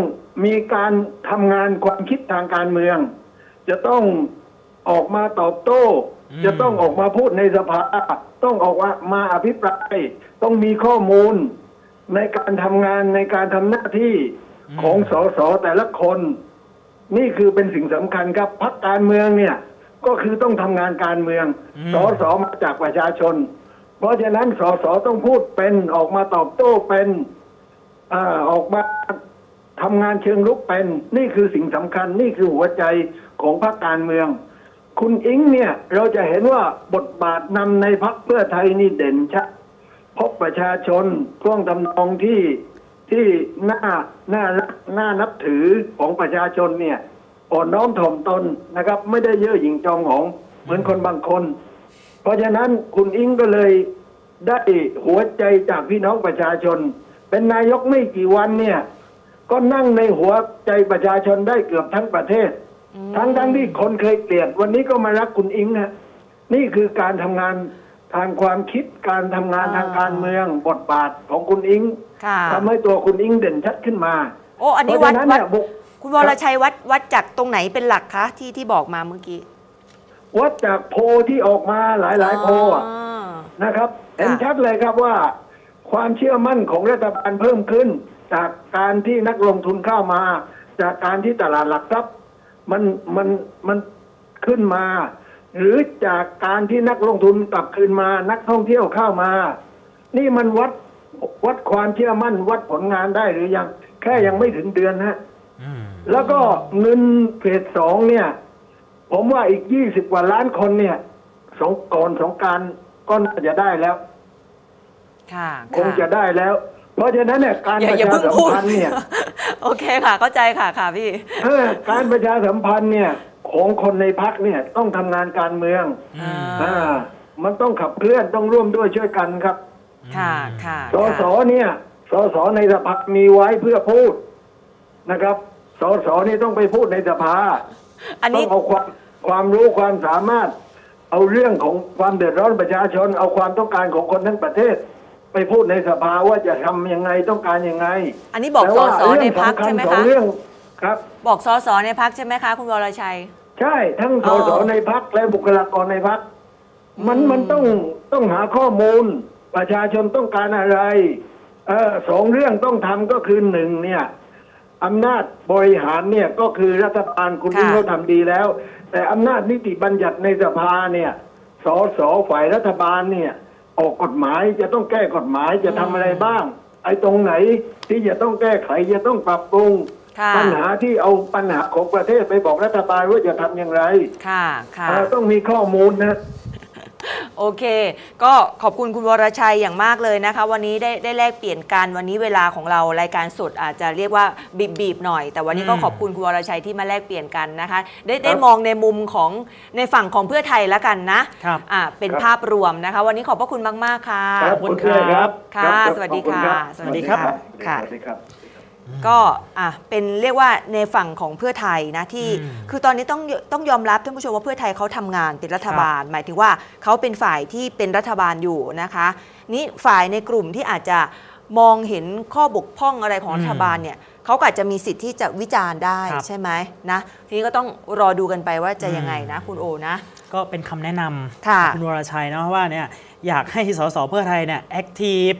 มีการทำงานความคิดทางการเมืองจะต้องออกมาตอบโต้จะต้องออกมาพูดในสภาต้องออกมาอภิปรายต้องมีข้อมูลในการทำงานในการทำหน้าที่ของสสแต่ละคนนี่คือเป็นสิ่งสำคัญครับพรรคการเมืองเนี่ยก็คือต้องทำงานการเมืองสสมาจากประชาชนเพราะฉะนั้นสสต้องพูดเป็นออกมาตอบโต้เป็นอ่าออกมาทำงานเชิงรุกเป็นนี่คือสิ่งสำคัญนี่คือหัวใจของพรรคการเมืองคุณอิงเนี่ยเราจะเห็นว่าบทบาทนำในพรรคเพื่อไทยนี่เด่นชัดพบประชาชนท่วงทำนองที่ที่หน้าหน้าหน้านับถือของประชาชนเนี่ยอ่อนน้อมถ่อมตนนะครับไม่ได้เย่อหยิ่งจองหองเหมือนคนบางคนเพราะฉะนั้นคุณอิงก็เลยได้หัวใจจากพี่น้องประชาชนเป็นนายกไม่กี่วันเนี่ยก็นั่งในหัวใจประชาชนได้เกือบทั้งประเทศทั้งทั้งที่คนเคยเกลียดวันนี้ก็มารักคุณอิงฮะนี่คือการทำงานทางความคิดการทำงานทางการเมืองบทบาทของคุณอิงทำให้ตัวคุณอิงเด่นชัดขึ้นมาโอ้อันนี้วัดวัดคุณวรชัยวัดวัดจากตรงไหนเป็นหลักคะที่ที่บอกมาเมื่อกี้วัดจากโพที่ออกมาหลายหลายโพนะครับเห็นชัดเลยครับว่าความเชื่อมั่นของรัฐบาลเพิ่มขึ้นจากการที่นักลงทุนเข้ามาจากการที่ตลาดหลักทรัพย์มันมันมันขึ้นมาหรือจากการที่นักลงทุนกลับคืนมานักท่องเที่ยวเข้ามานี่มันวัดวัดความเชื่อมั่นวัดผลงานได้หรือยังแค่ยังไม่ถึงเดือนฮะแล้วก็เงินเฟสสองเนี่ยผมว่าอีกยี่สิบกว่าล้านคนเนี่ยสองก่อนสองการก็น่าจะได้แล้วคงจะได้แล้วเพราะฉะนั้นเนี่ยการประชาสัมพันธ์เนี่ยโอเคค่ะเข้าใจค่ะค่ะพี่การประชาสัมพันธ์เนี่ยของคนในพรรคเนี่ยต้องทำงานการเมืองอ่ามันต้องขับเคลื่อนต้องร่วมด้วยช่วยกันครับค่ะค่ะสสเนี่ย สสในสภามีไว้เพื่อพูดนะครับสสนี่ต้องไปพูดในสภาต้องเอาความความรู้ความสามารถเอาเรื่องของความเดือดร้อนประชาชนเอาความต้องการของคนทั้งประเทศไปพูดในสภาว่าจะทำยังไงต้องการยังไงอันนี้บอกสสในพรรคใช่ไหมคะครับบอกสสในพรรคใช่ไหมคะคุณวรชัยใช่ทั้งสสในพรรคและบุคลากรในพรรคมันมันต้องต้องหาข้อมูลประชาชนต้องการอะไรเออสองเรื่องต้องทำก็คือหนึ่งเนี่ยอำนาจบริหารเนี่ยก็คือรัฐบาลคุณที่เขาทำดีแล้วแต่อำนาจนิติบัญญัติในสภาเนี่ยสสฝ่ายรัฐบาลเนี่ยออกกฎหมายจะต้องแก้กฎหมายจะทำอะไรบ้างไอ้ตรงไหนที่จะต้องแก้ไขจะต้องปรับปรุงปัญหาที่เอาปัญหาของประเทศไปบอกรัฐบาลว่าจะทำอย่างไรค่ะค่ะต้องมีข้อมูลนะโอเคก็ขอบคุณคุณวรชัยอย่างมากเลยนะคะวันนี้ได้ได้แลกเปลี่ยนกันวันนี้เวลาของเรารายการสดอาจจะเรียกว่าบีบๆหน่อยแต่วันนี้ก็ขอบคุณคุณวรชัยที่มาแลกเปลี่ยนกันนะคะได้ได้มองในมุมของในฝั่งของเพื่อไทยแล้วกันนะอ่าเป็นภาพรวมนะคะวันนี้ขอบพระคุณมากๆค่ะขอบคุณครับค่ะสวัสดีค่ะสวัสดีครับค่ะก็อ่ะเป็นเรียกว่าในฝั่งของเพื่อไทยนะที่คือตอนนี้ต้องต้องยอมรับท่านผู้ชมว่าเพื่อไทยเขาทำงานเป็นรัฐบาลหมายถึงว่าเขาเป็นฝ่ายที่เป็นรัฐบาลอยู่นะคะนี่ฝ่ายในกลุ่มที่อาจจะมองเห็นข้อบกพร่องอะไรของรัฐบาลเนี่ยเขาอาจจะมีสิทธิ์ที่จะวิจารณ์ได้ใช่ไหมนะทีนี้ก็ต้องรอดูกันไปว่าจะยังไงนะคุณโอนะก็เป็นคำแนะนำค่ะคุณวรชัยนะว่าเนี่ยอยากให้สสเพื่อไทยเนี่ยแอคทีฟ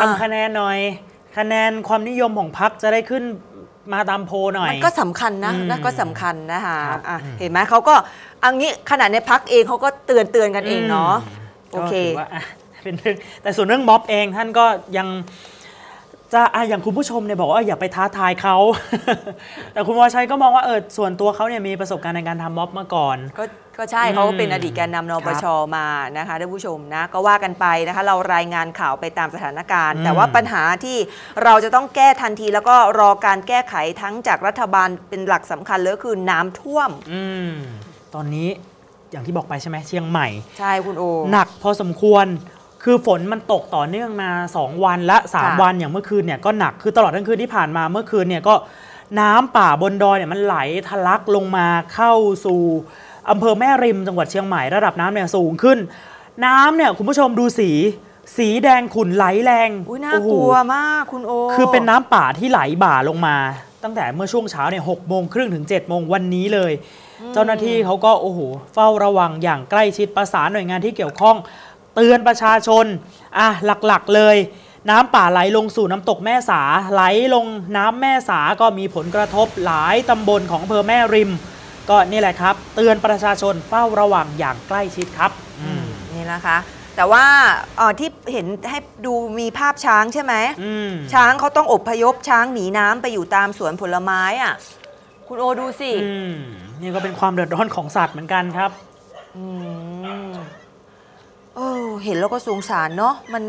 ทำคะแนนหน่อยคะแนนความนิยมของพรรคจะได้ขึ้นมาตามโพหน่อยมันก็สำคัญนะนะก็สำคัญนะคะเห็นไหมเขาก็อันนี้ขนาดในพรรคเองเขาก็เตือนเตือนกันเองเนาะโอเคเป็นเรื่องแต่ส่วนเรื่องม็อบเองท่านก็ยังจะอย่างคุณผู้ชมเนี่ยบอกว่าอย่าไปท้าทายเขาแต่คุณวรชัยก็มองว่าเออส่วนตัวเขาเนี่ยมีประสบการณ์ในการทำม็อบมาก่อนก็ใช่เขาเป็นอดีตแกนนำนปชมานะคะท่านผู้ชมนะก็ว่ากันไปนะคะเรารายงานข่าวไปตามสถานการณ์แต่ว่าปัญหาที่เราจะต้องแก้ทันทีแล้วก็รอการแก้ไขทั้งจากรัฐบาลเป็นหลักสำคัญเลยคือน้ำท่วมอืตอนนี้อย่างที่บอกไปใช่ไหมเชียงใหม่ใช่คุณโอหนักพอสมควรคือฝนมันตกต่อเนื่องมาสองวันและสามวันอย่างเมื่อคืนเนี่ยก็หนักคือตลอดทั้งคืนที่ผ่านมาเมื่อคืนเนี่ยก็น้ำป่าบนดอยเนี่ยมันไหลทะลักลงมาเข้าสู่อำเภอแม่ริมจังหวัดเชียงใหม่ระดับน้ำเนี่ยสูงขึ้นน้ำเนี่ยคุณผู้ชมดูสีสีแดงขุ่นไหลแรงอุ้ยน่ากลัวมากคุณโอคือเป็นน้ำป่าที่ไหลบ่าลงมาตั้งแต่เมื่อช่วงเช้าเนี่ยหกโมงครึ่งถึงเจ็ดโมงวันนี้เลยเจ้าหน้าที่เขาก็โอ้โหเฝ้าระวังอย่างใกล้ชิดประสานหน่วยงานที่เกี่ยวข้องเตือนประชาชนอ่ะหลักๆเลยน้ำป่าไหลลงสู่น้ำตกแม่สาไหลลงน้ำแม่สาก็มีผลกระทบหลายตำบลของอำเภอแม่ริมก็นี่แหละครับเตือนประชาชนเฝ้าระวังอย่างใกล้ชิดครับนี่นะคะแต่ว่าที่เห็นให้ดูมีภาพช้างใช่ไหมช้างเขาต้องอบพยพช้างหนีน้ำไปอยู่ตามสวนผลไม้อ่ะคุณโอดูสินี่ก็เป็นความเดือดร้อนของสัตว์เหมือนกันครับเออเห็นแล้วก็สงสารเนาะมัน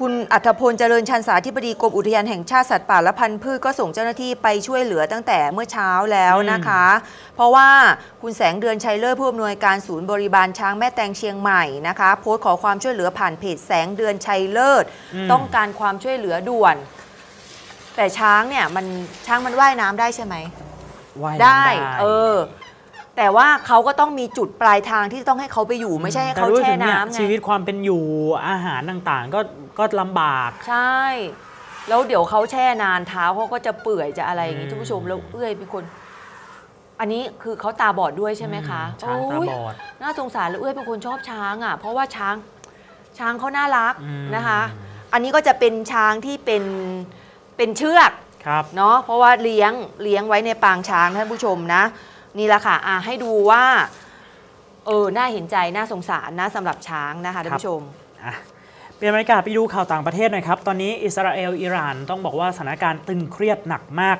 คุณอัฐพลเจริญชันสาธิบดีกรมอุทยานแห่งชาติสัตว์ป่าและพันธุ์พืชก็ส่งเจ้าหน้าที่ไปช่วยเหลือตั้งแต่เมื่อเช้าแล้วนะคะเพราะว่าคุณแสงเดือนชัยเลิศผู้อำนวยการศูนย์บริบาลช้างแม่แตงเชียงใหม่นะคะโพสต์ขอความช่วยเหลือผ่านเพจแสงเดือนชัยเลิศต้องการความช่วยเหลือด่วนแต่ช้างเนี่ยมันช้างมันว่ายน้ำได้ใช่ไหมว่ายน้ำได้เออแต่ว่าเขาก็ต้องมีจุดปลายทางที่ต้องให้เขาไปอยู่ไม่ใช่ให้เขาแช่น้ำไงชีวิตความเป็นอยู่อาหารต่างๆก็ก็ลำบากใช่แล้วเดี๋ยวเขาแช่นานเท้าเขาก็จะเปื่อยจะอะไรอย่างนี้ท่านผู้ชมแล้วเอื้อยเป็นคนอันนี้คือเขาตาบอดด้วยใช่ไหมคะช้างตาบอดน่าสงสารแล้วเอื้อยเป็นคนชอบช้างอ่ะเพราะว่าช้างช้างเขาน่ารักนะคะอันนี้ก็จะเป็นช้างที่เป็นเป็นเชือกเนาะเพราะว่าเลี้ยงเลี้ยงไว้ในปางช้างท่านผู้ชมนะนี่แหละค่ะอ่ะให้ดูว่าเออน่าเห็นใจน่าสงสารนะสำหรับช้างนะคะท่านผู้ชมอ่ะเปลี่ยนบรรยากาศไปดูข่าวต่างประเทศหน่อยครับตอนนี้อิสราเอลอิหร่านต้องบอกว่าสถานการณ์ตึงเครียดหนักมาก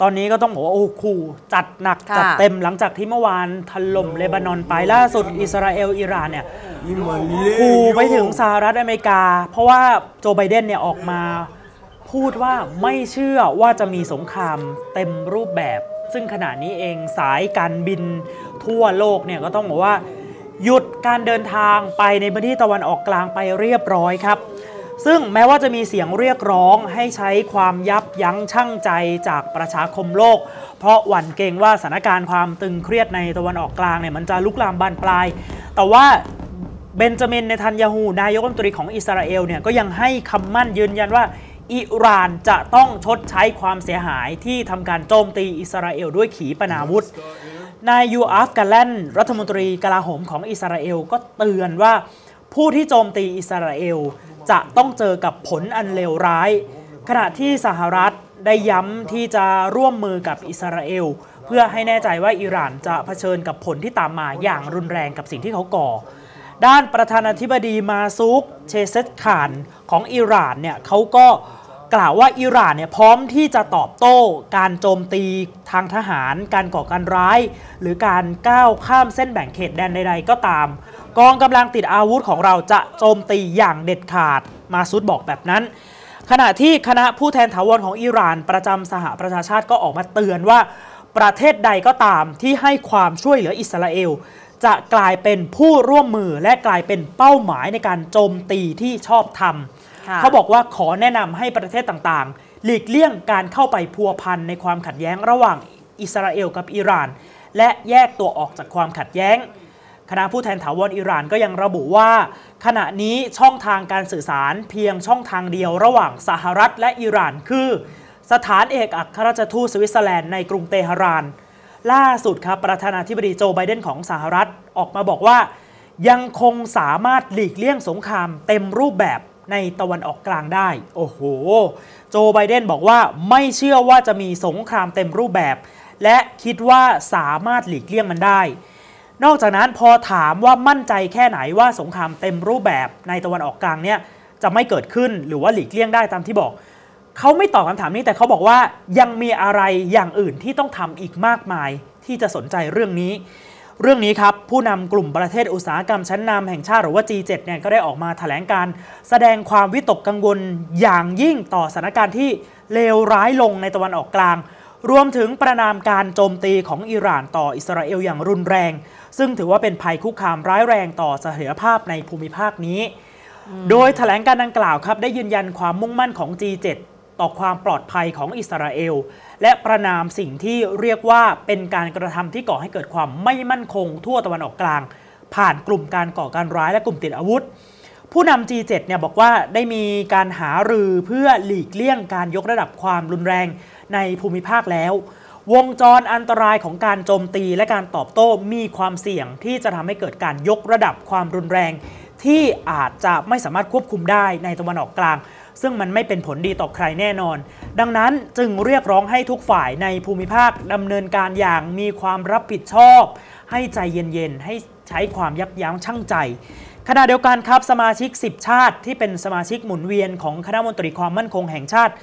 ตอนนี้ก็ต้องบอกว่าโอ้ขู่จัดหนักจัดเต็มหลังจากที่เมื่อวานถล่มเลบานอนไปล่าสุดอิสราเอลอิหร่านเนี่ยขู่ไปถึงสหรัฐอเมริกาเพราะว่าโจไบเดนเนี่ยออกมาพูดว่าไม่เชื่อว่าจะมีสงครามเต็มรูปแบบซึ่งขณะนี้เองสายการบินทั่วโลกเนี่ยก็ต้องบอกว่าหยุดการเดินทางไปในพื้นที่ตะวันออกกลางไปเรียบร้อยครับ ซึ่งแม้ว่าจะมีเสียงเรียกร้องให้ใช้ความยับยั้งชั่งใจจากประชาคมโลกเพราะหวั่นเกรงว่าสถานการณ์ความตึงเครียดในตะวันออกกลางเนี่ยมันจะลุกลามบานปลายแต่ว่าเบนจามิน เนทันยาฮูนายกรัฐมนตรีของอิสราเอลเนี่ยก็ยังให้คำมั่นยืนยันว่าอิหร่านจะต้องชดใช้ความเสียหายที่ทำการโจมตีอิสราเอลด้วยขีปนาวุธนายยูอาฟ กาแลนด์รัฐมนตรีกลาโหมของอิสราเอลก็เตือนว่าผู้ที่โจมตีอิสราเอลจะต้องเจอกับผลอันเลวร้ายขณะที่สหรัฐได้ย้ำที่จะร่วมมือกับอิสราเอลเพื่อให้แน่ใจว่าอิหร่านจะเผชิญกับผลที่ตามมาอย่างรุนแรงกับสิ่งที่เขาก่อด้านประธานาธิบดีมาซูกเชเซตขานของอิหร่านเนี่ยเขาก็กล่าวว่าอิหร่านเนี่ยพร้อมที่จะตอบโต้การโจมตีทางทหารการก่อการร้ายหรือการก้าวข้ามเส้นแบ่งเขตแดนใดๆก็ตามกองกำลังติดอาวุธของเราจะโจมตีอย่างเด็ดขาดมาซูดบอกแบบนั้นขณะที่คณะผู้แทนถาวรของอิหร่านประจำสหประชาชาติก็ออกมาเตือนว่าประเทศใดก็ตามที่ให้ความช่วยเหลืออิสราเอลจะกลายเป็นผู้ร่วมมือและกลายเป็นเป้าหมายในการโจมตีที่ชอบธรรมเขาบอกว่าขอแนะนำให้ประเทศต่างๆหลีกเลี่ยงการเข้าไปพัวพันในความขัดแย้งระหว่างอิสราเอลกับอิหร่านและแยกตัวออกจากความขัดแย้งคณะผู้แทนถาวรอิหร่านก็ยังระบุว่าขณะนี้ช่องทางการสื่อสารเพียงช่องทางเดียวระหว่างสหรัฐและอิหร่านคือสถานเอกอัครราชทูตสวิตเซอร์แลนด์ในกรุงเตหะรานล่าสุดครับประธานาธิบดีโจไบเดนของสหรัฐออกมาบอกว่ายังคงสามารถหลีกเลี่ยงสงครามเต็มรูปแบบในตะวันออกกลางได้โอ้โหโจไบเดนบอกว่าไม่เชื่อว่าจะมีสงครามเต็มรูปแบบและคิดว่าสามารถหลีกเลี่ยงมันได้นอกจากนั้นพอถามว่ามั่นใจแค่ไหนว่าสงครามเต็มรูปแบบในตะวันออกกลางเนี่ยจะไม่เกิดขึ้นหรือว่าหลีกเลี่ยงได้ตามที่บอกเขาไม่ตอบคำถามนี้แต่เขาบอกว่ายังมีอะไรอย่างอื่นที่ต้องทำอีกมากมายที่จะสนใจเรื่องนี้เรื่องนี้ครับผู้นำกลุ่มประเทศอุตสาหกรรมชั้นนำแห่งชาติหรือว่า จี เจ็ด เนี่ยก็ได้ออกมาแถลงการแสดงความวิตกกังวลอย่างยิ่งต่อสถานการณ์ที่เลวร้ายลงในตะวันออกกลางรวมถึงประนามการโจมตีของอิหร่านต่ออิสราเอลอย่างรุนแรงซึ่งถือว่าเป็นภัยคุกคามร้ายแรงต่อเสถียรภาพในภูมิภาคนี้โดยแถลงการดังกล่าวครับได้ยืนยันความมุ่งมั่นของ จี เจ็ด ต่อความปลอดภัยของอิสราเอลและประนามสิ่งที่เรียกว่าเป็นการกระทำที่ก่อให้เกิดความไม่มั่นคงทั่วตะวันออกกลางผ่านกลุ่มการก่อการร้ายและกลุ่มติดอาวุธผู้นำ จี เจ็ด เนี่ยบอกว่าได้มีการหารือเพื่อหลีกเลี่ยงการยกระดับความรุนแรงในภูมิภาคแล้ววงจรอันตรายของการโจมตีและการตอบโต้มีความเสี่ยงที่จะทำให้เกิดการยกระดับความรุนแรงที่อาจจะไม่สามารถควบคุมได้ในตะวันออกกลางซึ่งมันไม่เป็นผลดีต่อใครแน่นอนดังนั้นจึงเรียกร้องให้ทุกฝ่ายในภูมิภาคดำเนินการอย่างมีความรับผิดชอบให้ใจเย็นๆให้ใช้ความยับยั้งชั่งใจขณะเดียวกันครับสมาชิกสิบชาติที่เป็นสมาชิกหมุนเวียนของคณะมนตรีความมั่นคงแห่งชาติ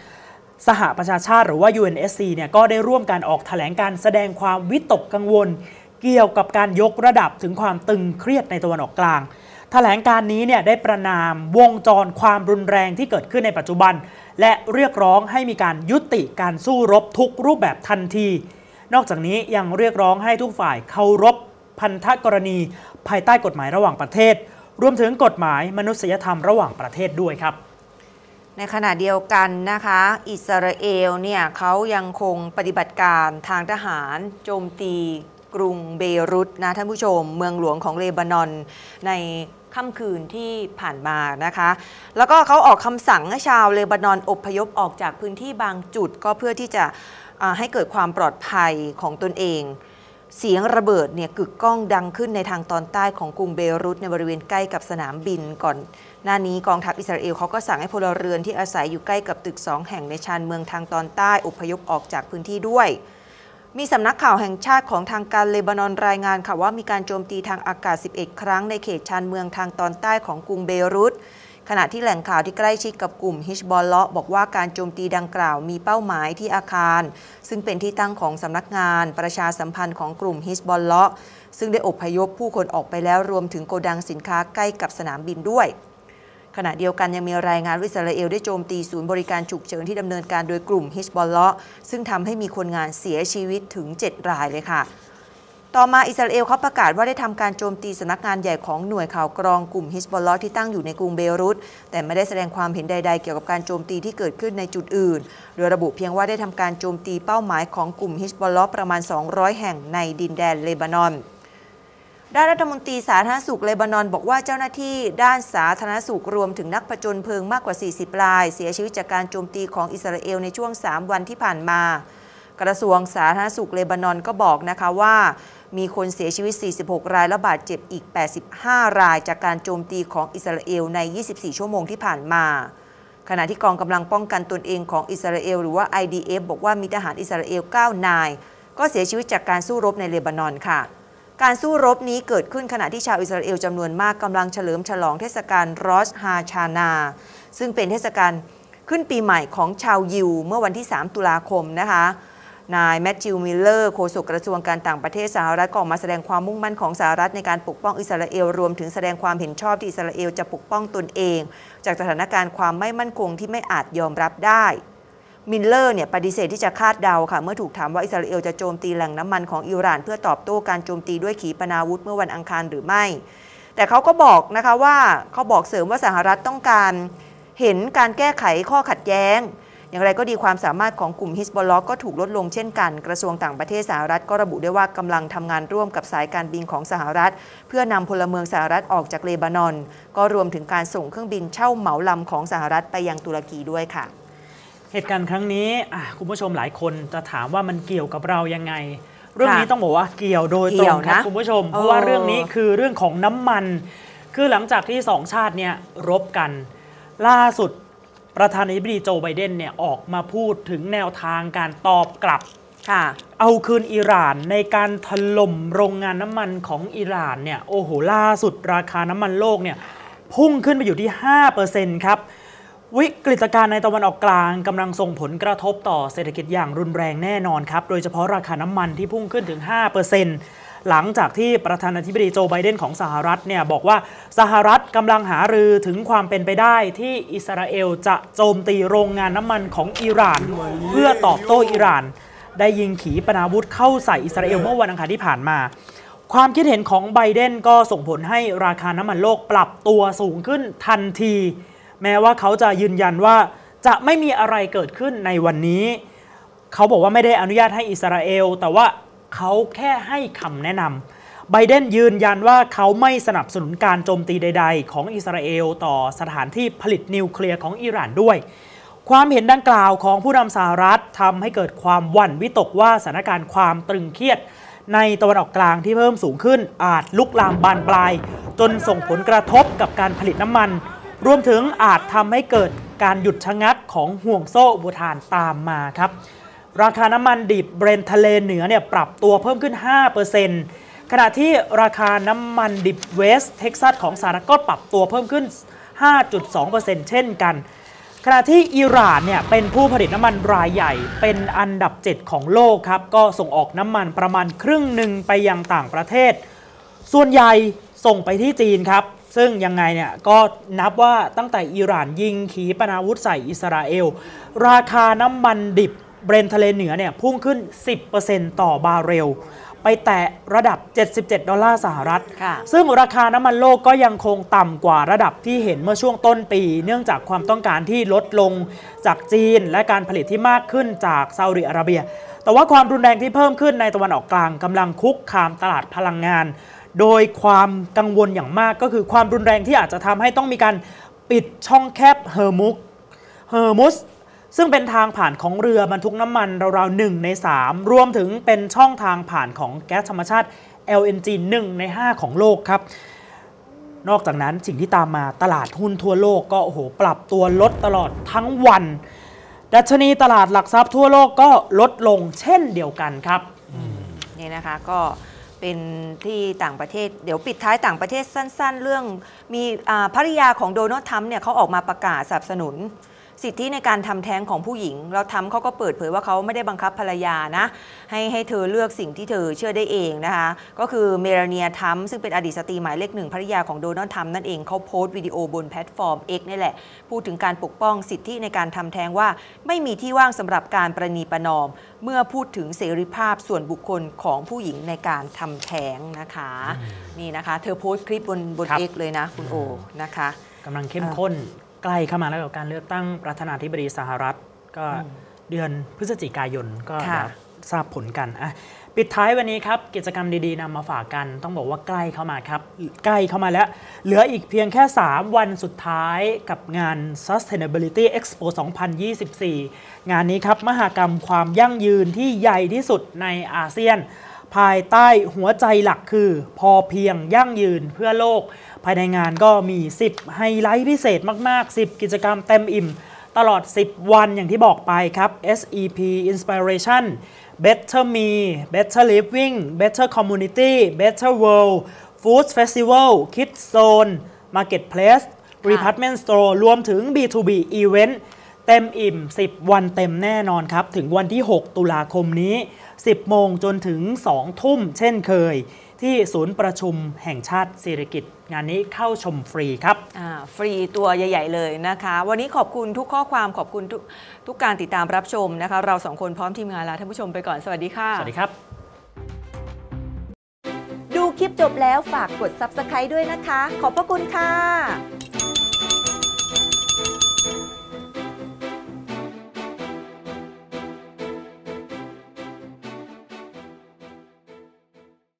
สหประชาชาติหรือว่า ยู เอ็น เอส ซี เนี่ยก็ได้ร่วมการออกแถลงการแสดงความวิตกกังวลเกี่ยวกับการยกระดับถึงความตึงเครียดในตะวันออกกลางแถลงการนี้เนี่ยได้ประนามวงจรความรุนแรงที่เกิดขึ้นในปัจจุบันและเรียกร้องให้มีการยุติการสู้รบทุกรูปแบบทันทีนอกจากนี้ยังเรียกร้องให้ทุกฝ่ายเคารพพันธกรณีภายใต้กฎหมายระหว่างประเทศรวมถึงกฎหมายมนุษยธรรมระหว่างประเทศด้วยครับในขณะเดียวกันนะคะอิสราเอลเนี่ยเขายังคงปฏิบัติการทางทหารโจมตีกรุงเบรุตนะท่านผู้ชมเมืองหลวงของเลบานอนในค่ำคืนที่ผ่านมานะคะแล้วก็เขาออกคำสั่งให้ชาวเลบานอนอพยพออกจากพื้นที่บางจุดก็เพื่อที่จะให้เกิดความปลอดภัยของตนเองเสียงระเบิดเนี่ยกึกก้องดังขึ้นในทางตอนใต้ของกรุงเบรุตในบริเวณใกล้กับสนามบินก่อนหน้านี้กองทัพอิสราเอลเขาก็สั่งให้พลเรือนที่อาศัยอยู่ใกล้กับตึกสองแห่งในชานเมืองทางตอนใต้อพยพออกจากพื้นที่ด้วยมีสำนักข่าวแห่งชาติของทางการเลบานอนรายงานค่ะว่ามีการโจมตีทางอากาศสิบเอ็ดครั้งในเขตชานเมืองทางตอนใต้ของกรุงเบรุตขณะที่แหล่งข่าวที่ใกล้ชิดกับกลุ่มฮิชบอลเลาะบอกว่าการโจมตีดังกล่าวมีเป้าหมายที่อาคารซึ่งเป็นที่ตั้งของสำนักงานประชาสัมพันธ์ของกลุ่มฮิชบอลเลาะซึ่งได้อพยพผู้คนออกไปแล้วรวมถึงโกดังสินค้าใกล้กับสนามบินด้วยขณะเดียวกันยังมีรายงานว่าอิสราเอลได้โจมตีศูนย์บริการฉุกเฉินที่ดำเนินการโดยกลุ่มฮิชบอลเลาะซึ่งทำให้มีคนงานเสียชีวิตถึงเจ็ดรายเลยค่ะ ต่อมาอิสราเอลเขาประกาศว่าได้ทำการโจมตีสำนักงานใหญ่ของหน่วยข่าวกรองกลุ่มฮิซบอลลอห์ที่ตั้งอยู่ในกรุงเบรุตแต่ไม่ได้แสดงความเห็นใดๆเกี่ยวกับการโจมตีที่เกิดขึ้นในจุดอื่นโดยระบุเพียงว่าได้ทำการโจมตีเป้าหมายของกลุ่มฮิซบอลลอห์ประมาณสองร้อยแห่งในดินแดนเลบานอนด้านรัฐมนตรีสาธารณสุขเลบานอนบอกว่าเจ้าหน้าที่ด้านสาธารณสุขรวมถึงนักผจญเพลิงมากกว่าสี่สิบรายเสียชีวิตจากการโจมตีของอิสราเอลในช่วงสามวันที่ผ่านมากระทรวงสาธารณสุขเลบานอนก็บอกนะคะว่ามีคนเสียชีวิตสี่สิบหกรายและบาดเจ็บอีกแปดสิบห้ารายจากการโจมตีของอิสราเอลในยี่สิบสี่ชั่วโมงที่ผ่านมาขณะที่กองกำลังป้องกันตนเองของอิสราเอลหรือว่า ไอ ดี เอฟ บอกว่ามีทหารอิสราเอลเก้านายก็เสียชีวิตจากการสู้รบในเลบานอนค่ะการสู้รบนี้เกิดขึ้นขณะที่ชาวอิสราเอลจำนวนมากกำลังเฉลิมฉลองเทศกาลรอชฮาชานาซึ่งเป็นเทศกาลขึ้นปีใหม่ของชาวยิวเมื่อวันที่สามตุลาคมนะคะนายแมทธิวมิลเลอร์โฆษกกระทรวงการต่างประเทศสหรัฐก็ออกมาแสดงความมุ่งมั่นของสหรัฐในการปกป้องอิสราเอลรวมถึงแสดงความเห็นชอบที่อิสราเอลจะปกป้องตนเองจากสถานการณ์ความไม่มั่นคงที่ไม่อาจยอมรับได้มิลเลอร์เนี่ยปฏิเสธที่จะคาดเดาค่ะเมื่อถูกถามว่าอิสราเอลจะโจมตีแหล่งน้ำมันของอิหร่านเพื่อตอบโต้การโจมตีด้วยขีปนาวุธเมื่อวันอังคารหรือไม่แต่เขาก็บอกนะคะว่าเขาบอกเสริมว่าสหรัฐต้องการเห็นการแก้ไขข้อขัดแย้งอย่างไรก็ดีความสามารถของกลุ่มฮิซบอลลอห์ก็ถูกลดลงเช่นกันกระทรวงต่างประเทศสหรัฐก็ระบุด้วยว่ากำลังทำงานร่วมกับสายการบินของสหรัฐเพื่อนำพลเมืองสหรัฐออกจากเลบานอนก็รวมถึงการส่งเครื่องบินเช่าเหมาลำของสหรัฐไปยังตุรกีด้วยค่ะเหตุการณ์ครั้งนี้คุณผู้ชมหลายคนจะถามว่ามันเกี่ยวกับเรายังไงเรื่องนี้ต้องบอกว่าเกี่ยวโดยตรงนะคุณผู้ชมเพราะว่าเรื่องนี้คือเรื่องของน้ำมันคือหลังจากที่สองชาติเนี่ยรบกันล่าสุดประธานาธิบดีโจไบเดนเนี่ยออกมาพูดถึงแนวทางการตอบกลับเอาคืนอิหร่านในการถล่มโรงงานน้ำมันของอิหร่านเนี่ยโอ้โหล่าสุดราคาน้ำมันโลกเนี่ยพุ่งขึ้นไปอยู่ที่ ห้าเปอร์เซ็นต์ ครับวิกฤตการณ์ในตะวันออกกลางกำลังส่งผลกระทบต่อเศรษฐกิจอย่างรุนแรงแน่นอนครับโดยเฉพาะราคาน้ำมันที่พุ่งขึ้นถึง ห้าเปอร์เซ็นต์ หลังจากที่ประธานาธิบดีโจไบเดนของสหรัฐเนี่ยบอกว่าสหรัฐกำลังหารือถึงความเป็นไปได้ที่อิสราเอลจะโจมตีโรงงานน้ำมันของอิหร่านเพื่อตอบโต้อิหร่านได้ยิงขีปนาวุธเข้าใส่อิสราเอลเมื่อวันอังคารที่ผ่านมาความคิดเห็นของไบเดนก็ส่งผลให้ราคาน้ำมันโลกปรับตัวสูงขึ้นทันทีแม้ว่าเขาจะยืนยันว่าจะไม่มีอะไรเกิดขึ้นในวันนี้เขาบอกว่าไม่ได้อนุญาตให้อิสราเอลแต่ว่าเขาแค่ให้คำแนะนำไบเดนยืนยันว่าเขาไม่สนับสนุนการโจมตีใดๆของอิสราเอลต่อสถานที่ผลิตนิวเคลียร์ของอิหร่านด้วยความเห็นดังกล่าวของผู้นำสหรัฐทำให้เกิดความหวั่นวิตกว่าสถานการณ์ความตรึงเครียดในตะวันออกกลางที่เพิ่มสูงขึ้นอาจลุกลามบานปลายจนส่งผลกระทบกับการผลิตน้ำมันรวมถึงอาจทำให้เกิดการหยุดชะงักของห่วงโซ่อุปทานตามมาครับราคาน้ำมันดิบเบรนท์ทะเลเหนือเนี่ยปรับตัวเพิ่มขึ้น ห้าเปอร์เซ็นต์ ขณะที่ราคาน้ำมันดิบเวสต์เท็กซัสของสหรัฐก็ปรับตัวเพิ่มขึ้น ห้าจุดสองเปอร์เซ็นต์ เช่นกันขณะที่อิหร่านเนี่ยเป็นผู้ผลิตน้ำมันรายใหญ่เป็นอันดับเจ็ดของโลกครับก็ส่งออกน้ำมันประมาณครึ่งหนึ่งไปยังต่างประเทศส่วนใหญ่ส่งไปที่จีนครับซึ่งยังไงเนี่ยก็นับว่าตั้งแต่อิหร่านยิงขีปนาวุธใส่อิสราเอลราคาน้ำมันดิบเบรนท์ทะเลเหนือเนี่ยพุ่งขึ้น สิบเปอร์เซ็นต์ ต่อบาร์เรลไปแตะระดับเจ็ดสิบเจ็ดดอลลาร์สหรัฐซึ่งราคาน้ำมันโลกก็ยังคงต่ำกว่าระดับที่เห็นเมื่อช่วงต้นปีเนื่องจากความต้องการที่ลดลงจากจีนและการผลิตที่มากขึ้นจากซาอุดิอาระเบียแต่ว่าความรุนแรงที่เพิ่มขึ้นในตะวันออกกลางกำลังคุกคามตลาดพลังงานโดยความกังวลอย่างมากก็คือความรุนแรงที่อาจจะทำให้ต้องมีการปิดช่องแคบเฮอร์มุสเฮอร์มุสซึ่งเป็นทางผ่านของเรือบรรทุกน้ำมันราวๆหนึ่งในสามรวมถึงเป็นช่องทางผ่านของแก๊สธรรมชาติ แอล เอ็น จี หนึ่งในห้าของโลกครับนอกจากนั้นสิ่งที่ตามมาตลาดหุ้นทั่วโลกก็โอ้โหปรับตัวลดตลอดทั้งวันดัชนีตลาดหลักทรัพย์ทั่วโลกก็ลดลงเช่นเดียวกันครับนี่นะคะก็เป็นที่ต่างประเทศเดี๋ยวปิดท้ายต่างประเทศสั้นๆเรื่องมีภริยาของโดนัลด์ทรัมป์เนี่ยเขาออกมาประกาศสนับสนุน สิทธิในการทำแท้งของผู้หญิงเราทำเขาก็เปิดเผยว่าเขาไม่ได้บังคับภรรยานะให้ให้เธอเลือกสิ่งที่เธอเชื่อได้เองนะคะก็คือเมลานีทรัมป์ซึ่งเป็นอดีตสตรีหมายเลขหนึ่งภรรยาของโดนัลด์ทรัมป์นั่นเองเขาโพสต์วิดีโอบนแพลตฟอร์ม เอ็กซ์ นี่แหละพูดถึงการปกป้องสิทธิในการทำแท้งว่าไม่มีที่ว่างสำหรับการประนีประนอมเมื่อพูดถึงเสรีภาพส่วนบุคคลของผู้หญิงในการทำแท้งนะคะนี่นะคะเธอโพสต์คลิปบนบน เอ็กซ์ เลยนะคุณโอนะคะกำลังเข้มข้นใกล้เข้ามาแล้วกับการเลือกตั้งประธานาธิบดีสหรัฐก็เดือนพฤศจิกายนก็ทราบผลกันอ่ะปิดท้ายวันนี้ครับกิจกรรมดีๆนำมาฝากกันต้องบอกว่าใกล้เข้ามาครับใกล้เข้ามาแล้วเหลืออีกเพียงแค่สามวันสุดท้ายกับงาน Sustainability Expo สองพันยี่สิบสี่งานนี้ครับมหกรรมความยั่งยืนที่ใหญ่ที่สุดในอาเซียนภายใต้หัวใจหลักคือพอเพียงยั่งยืนเพื่อโลกภายในงานก็มีสิบไฮไลท์พิเศษมากๆสิบกิจกรรมเต็มอิ่มตลอดสิบวันอย่างที่บอกไปครับ เอส อี พี Inspiration Better Me Better Living Better Community Better World Food Festival Kids Zone Marketplace Department Store รวมถึง บี ทู บี Event เต็มอิ่มสิบวันเต็มแน่นอนครับถึงวันที่หกตุลาคมนี้สิบโมงจนถึงสองทุ่มเช่นเคยที่ศูนย์ประชุมแห่งชาติสิริกิติ์งานนี้เข้าชมฟรีครับฟรีตัวใหญ่ๆเลยนะคะวันนี้ขอบคุณทุกข้อความขอบคุณทุกการติดตามรับชมนะคะเราสองคนพร้อมทีมงานลาท่านผู้ชมไปก่อนสวัสดีค่ะสวัสดีครับดูคลิปจบแล้วฝากกด ซับสไครบ์ ด้วยนะคะขอบพระคุณค่ะ